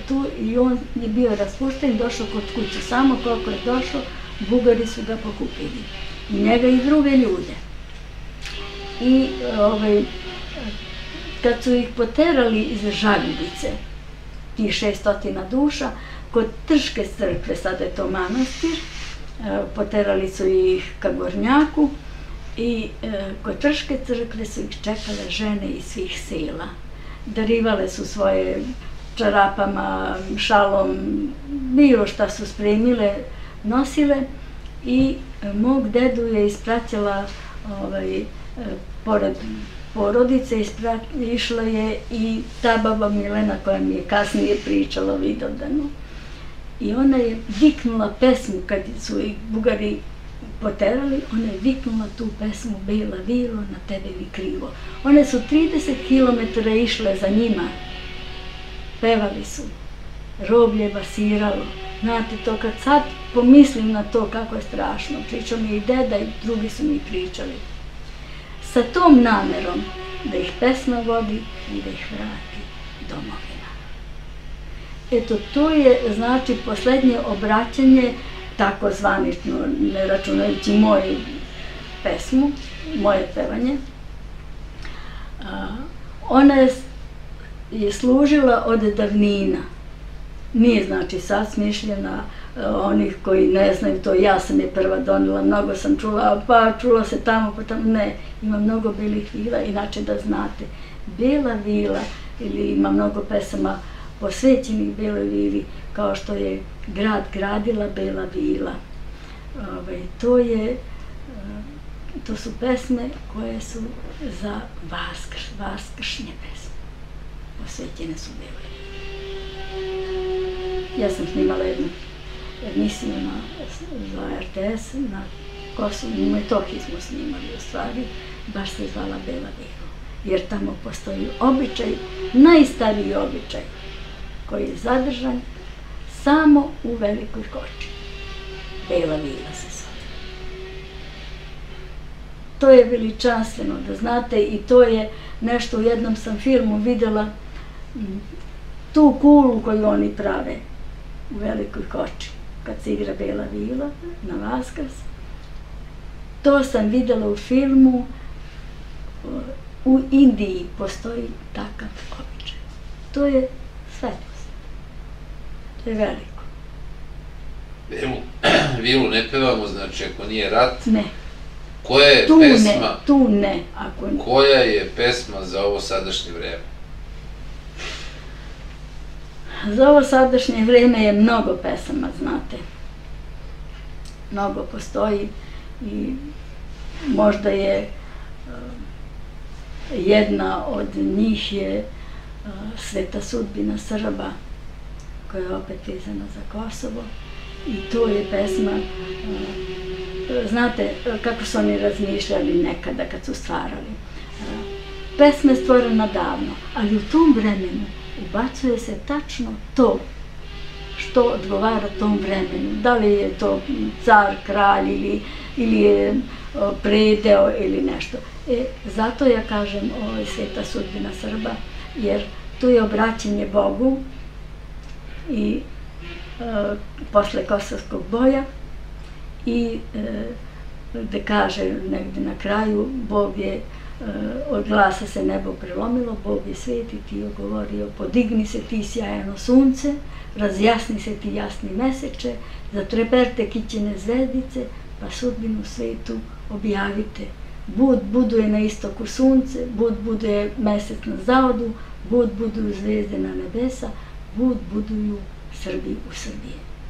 tu i on je bio raspušten, došao kod kuće. Samo koliko je došao, Bugari su ga pokupili. I njega i druge ljude. I kad su ih poterali iz Žagovice, tih šest stotina duša, kod Trške crkve, sada je to manastir, poterali su ih ka Gornjaku i kod Trške crkve su ih čekale žene iz svih sela. Darivale su svoje čarapama, šalom, bilo šta su spremile, nosile i mog dedu je ispraćala pored porodice, išla je i ta baba Milena koja mi je kasnije pričala o Vidovdanu. I ona je viknula pesmu, kad su i Bugari poterali, ona je viknula tu pesmu Bela Vilo, na tebe mi krivo. One su trideset kilometara išle za njima. Pevali su. Roblje basiralo. Znate to, kad sad pomislim na to kako je strašno, pričao mi je i deda i drugi su mi pričali. Sa tom namerom da ih pesma vodi i da ih vrati domovina. Eto, to je, znači, poslednje obraćanje, tako zvanično, ne računajući moju pesmu, moje pevanje. Ona je služila od davnina. Nije, znači, sad smišljena onih koji ne znaju to, ja sam je prva donila, mnogo sam čula, pa čula se tamo, pa tamo, ne. Ima mnogo belih vila, inače da znate, Bela Vila, ili ima mnogo pesama posvećenih Beloj Vili, kao što je grad gradila Bela Vila. To su pesme koje su za vaskršnje pesme. Posvećene su Beloj Vili. Ja sam snimala jednu emisiju za R T S, na Kosovu, u Metohiji smo snimali u stvari, baš se zvala Bela Vila, jer tamo postoji običaj, najstariji običaj, koji je zadržan samo u Velikoj koči. Bela Vila se zove. To je veličanstveno, da znate, i to je nešto, u jednom sam filmu videla, tu kulu koju oni prave u Velikoj koči, kad se igra Bela Vila na Vaskrs. To sam videla u filmu, u Indiji postoji takav običaj. To je svetlost. To je veliko. Vilu ne pevamo, znači, ako nije rat. Ne. Koja je pesma? Tu ne. Koja je pesma za ovo sadašnje vreme? Za ovo sadašnje vreme je mnogo pesama, znate. Mnogo postoji i možda je jedna od njih je Sveta sudbina Srba, koja je opet vezana za Kosovo. I to je pesma, znate, kako su oni razmišljali nekada kad su stvarali. Pesma je stvorena davno, ali u tom vremenu ubacuje se tačno to što odgovara tom vremenu. Da li je to car, kralj ili je predeo ili nešto. Zato ja kažem ovo je sveta sudbina Srba, jer tu je obraćanje Bogu i posle Kosovskog boja i gde kaže negde na kraju Bog je, od glasa se nebo prelomilo, Bog je svet i ti je govorio podigni se ti sjajano sunce, razjasni se ti jasni meseče, zatreperte kićene zvezdice, pa sudbinu svetu objavite. Bud buduje na istoku sunce, bud buduje mesec na zaodu, bud buduju zvezde na nebesa, bud buduju Srbi u Srbije.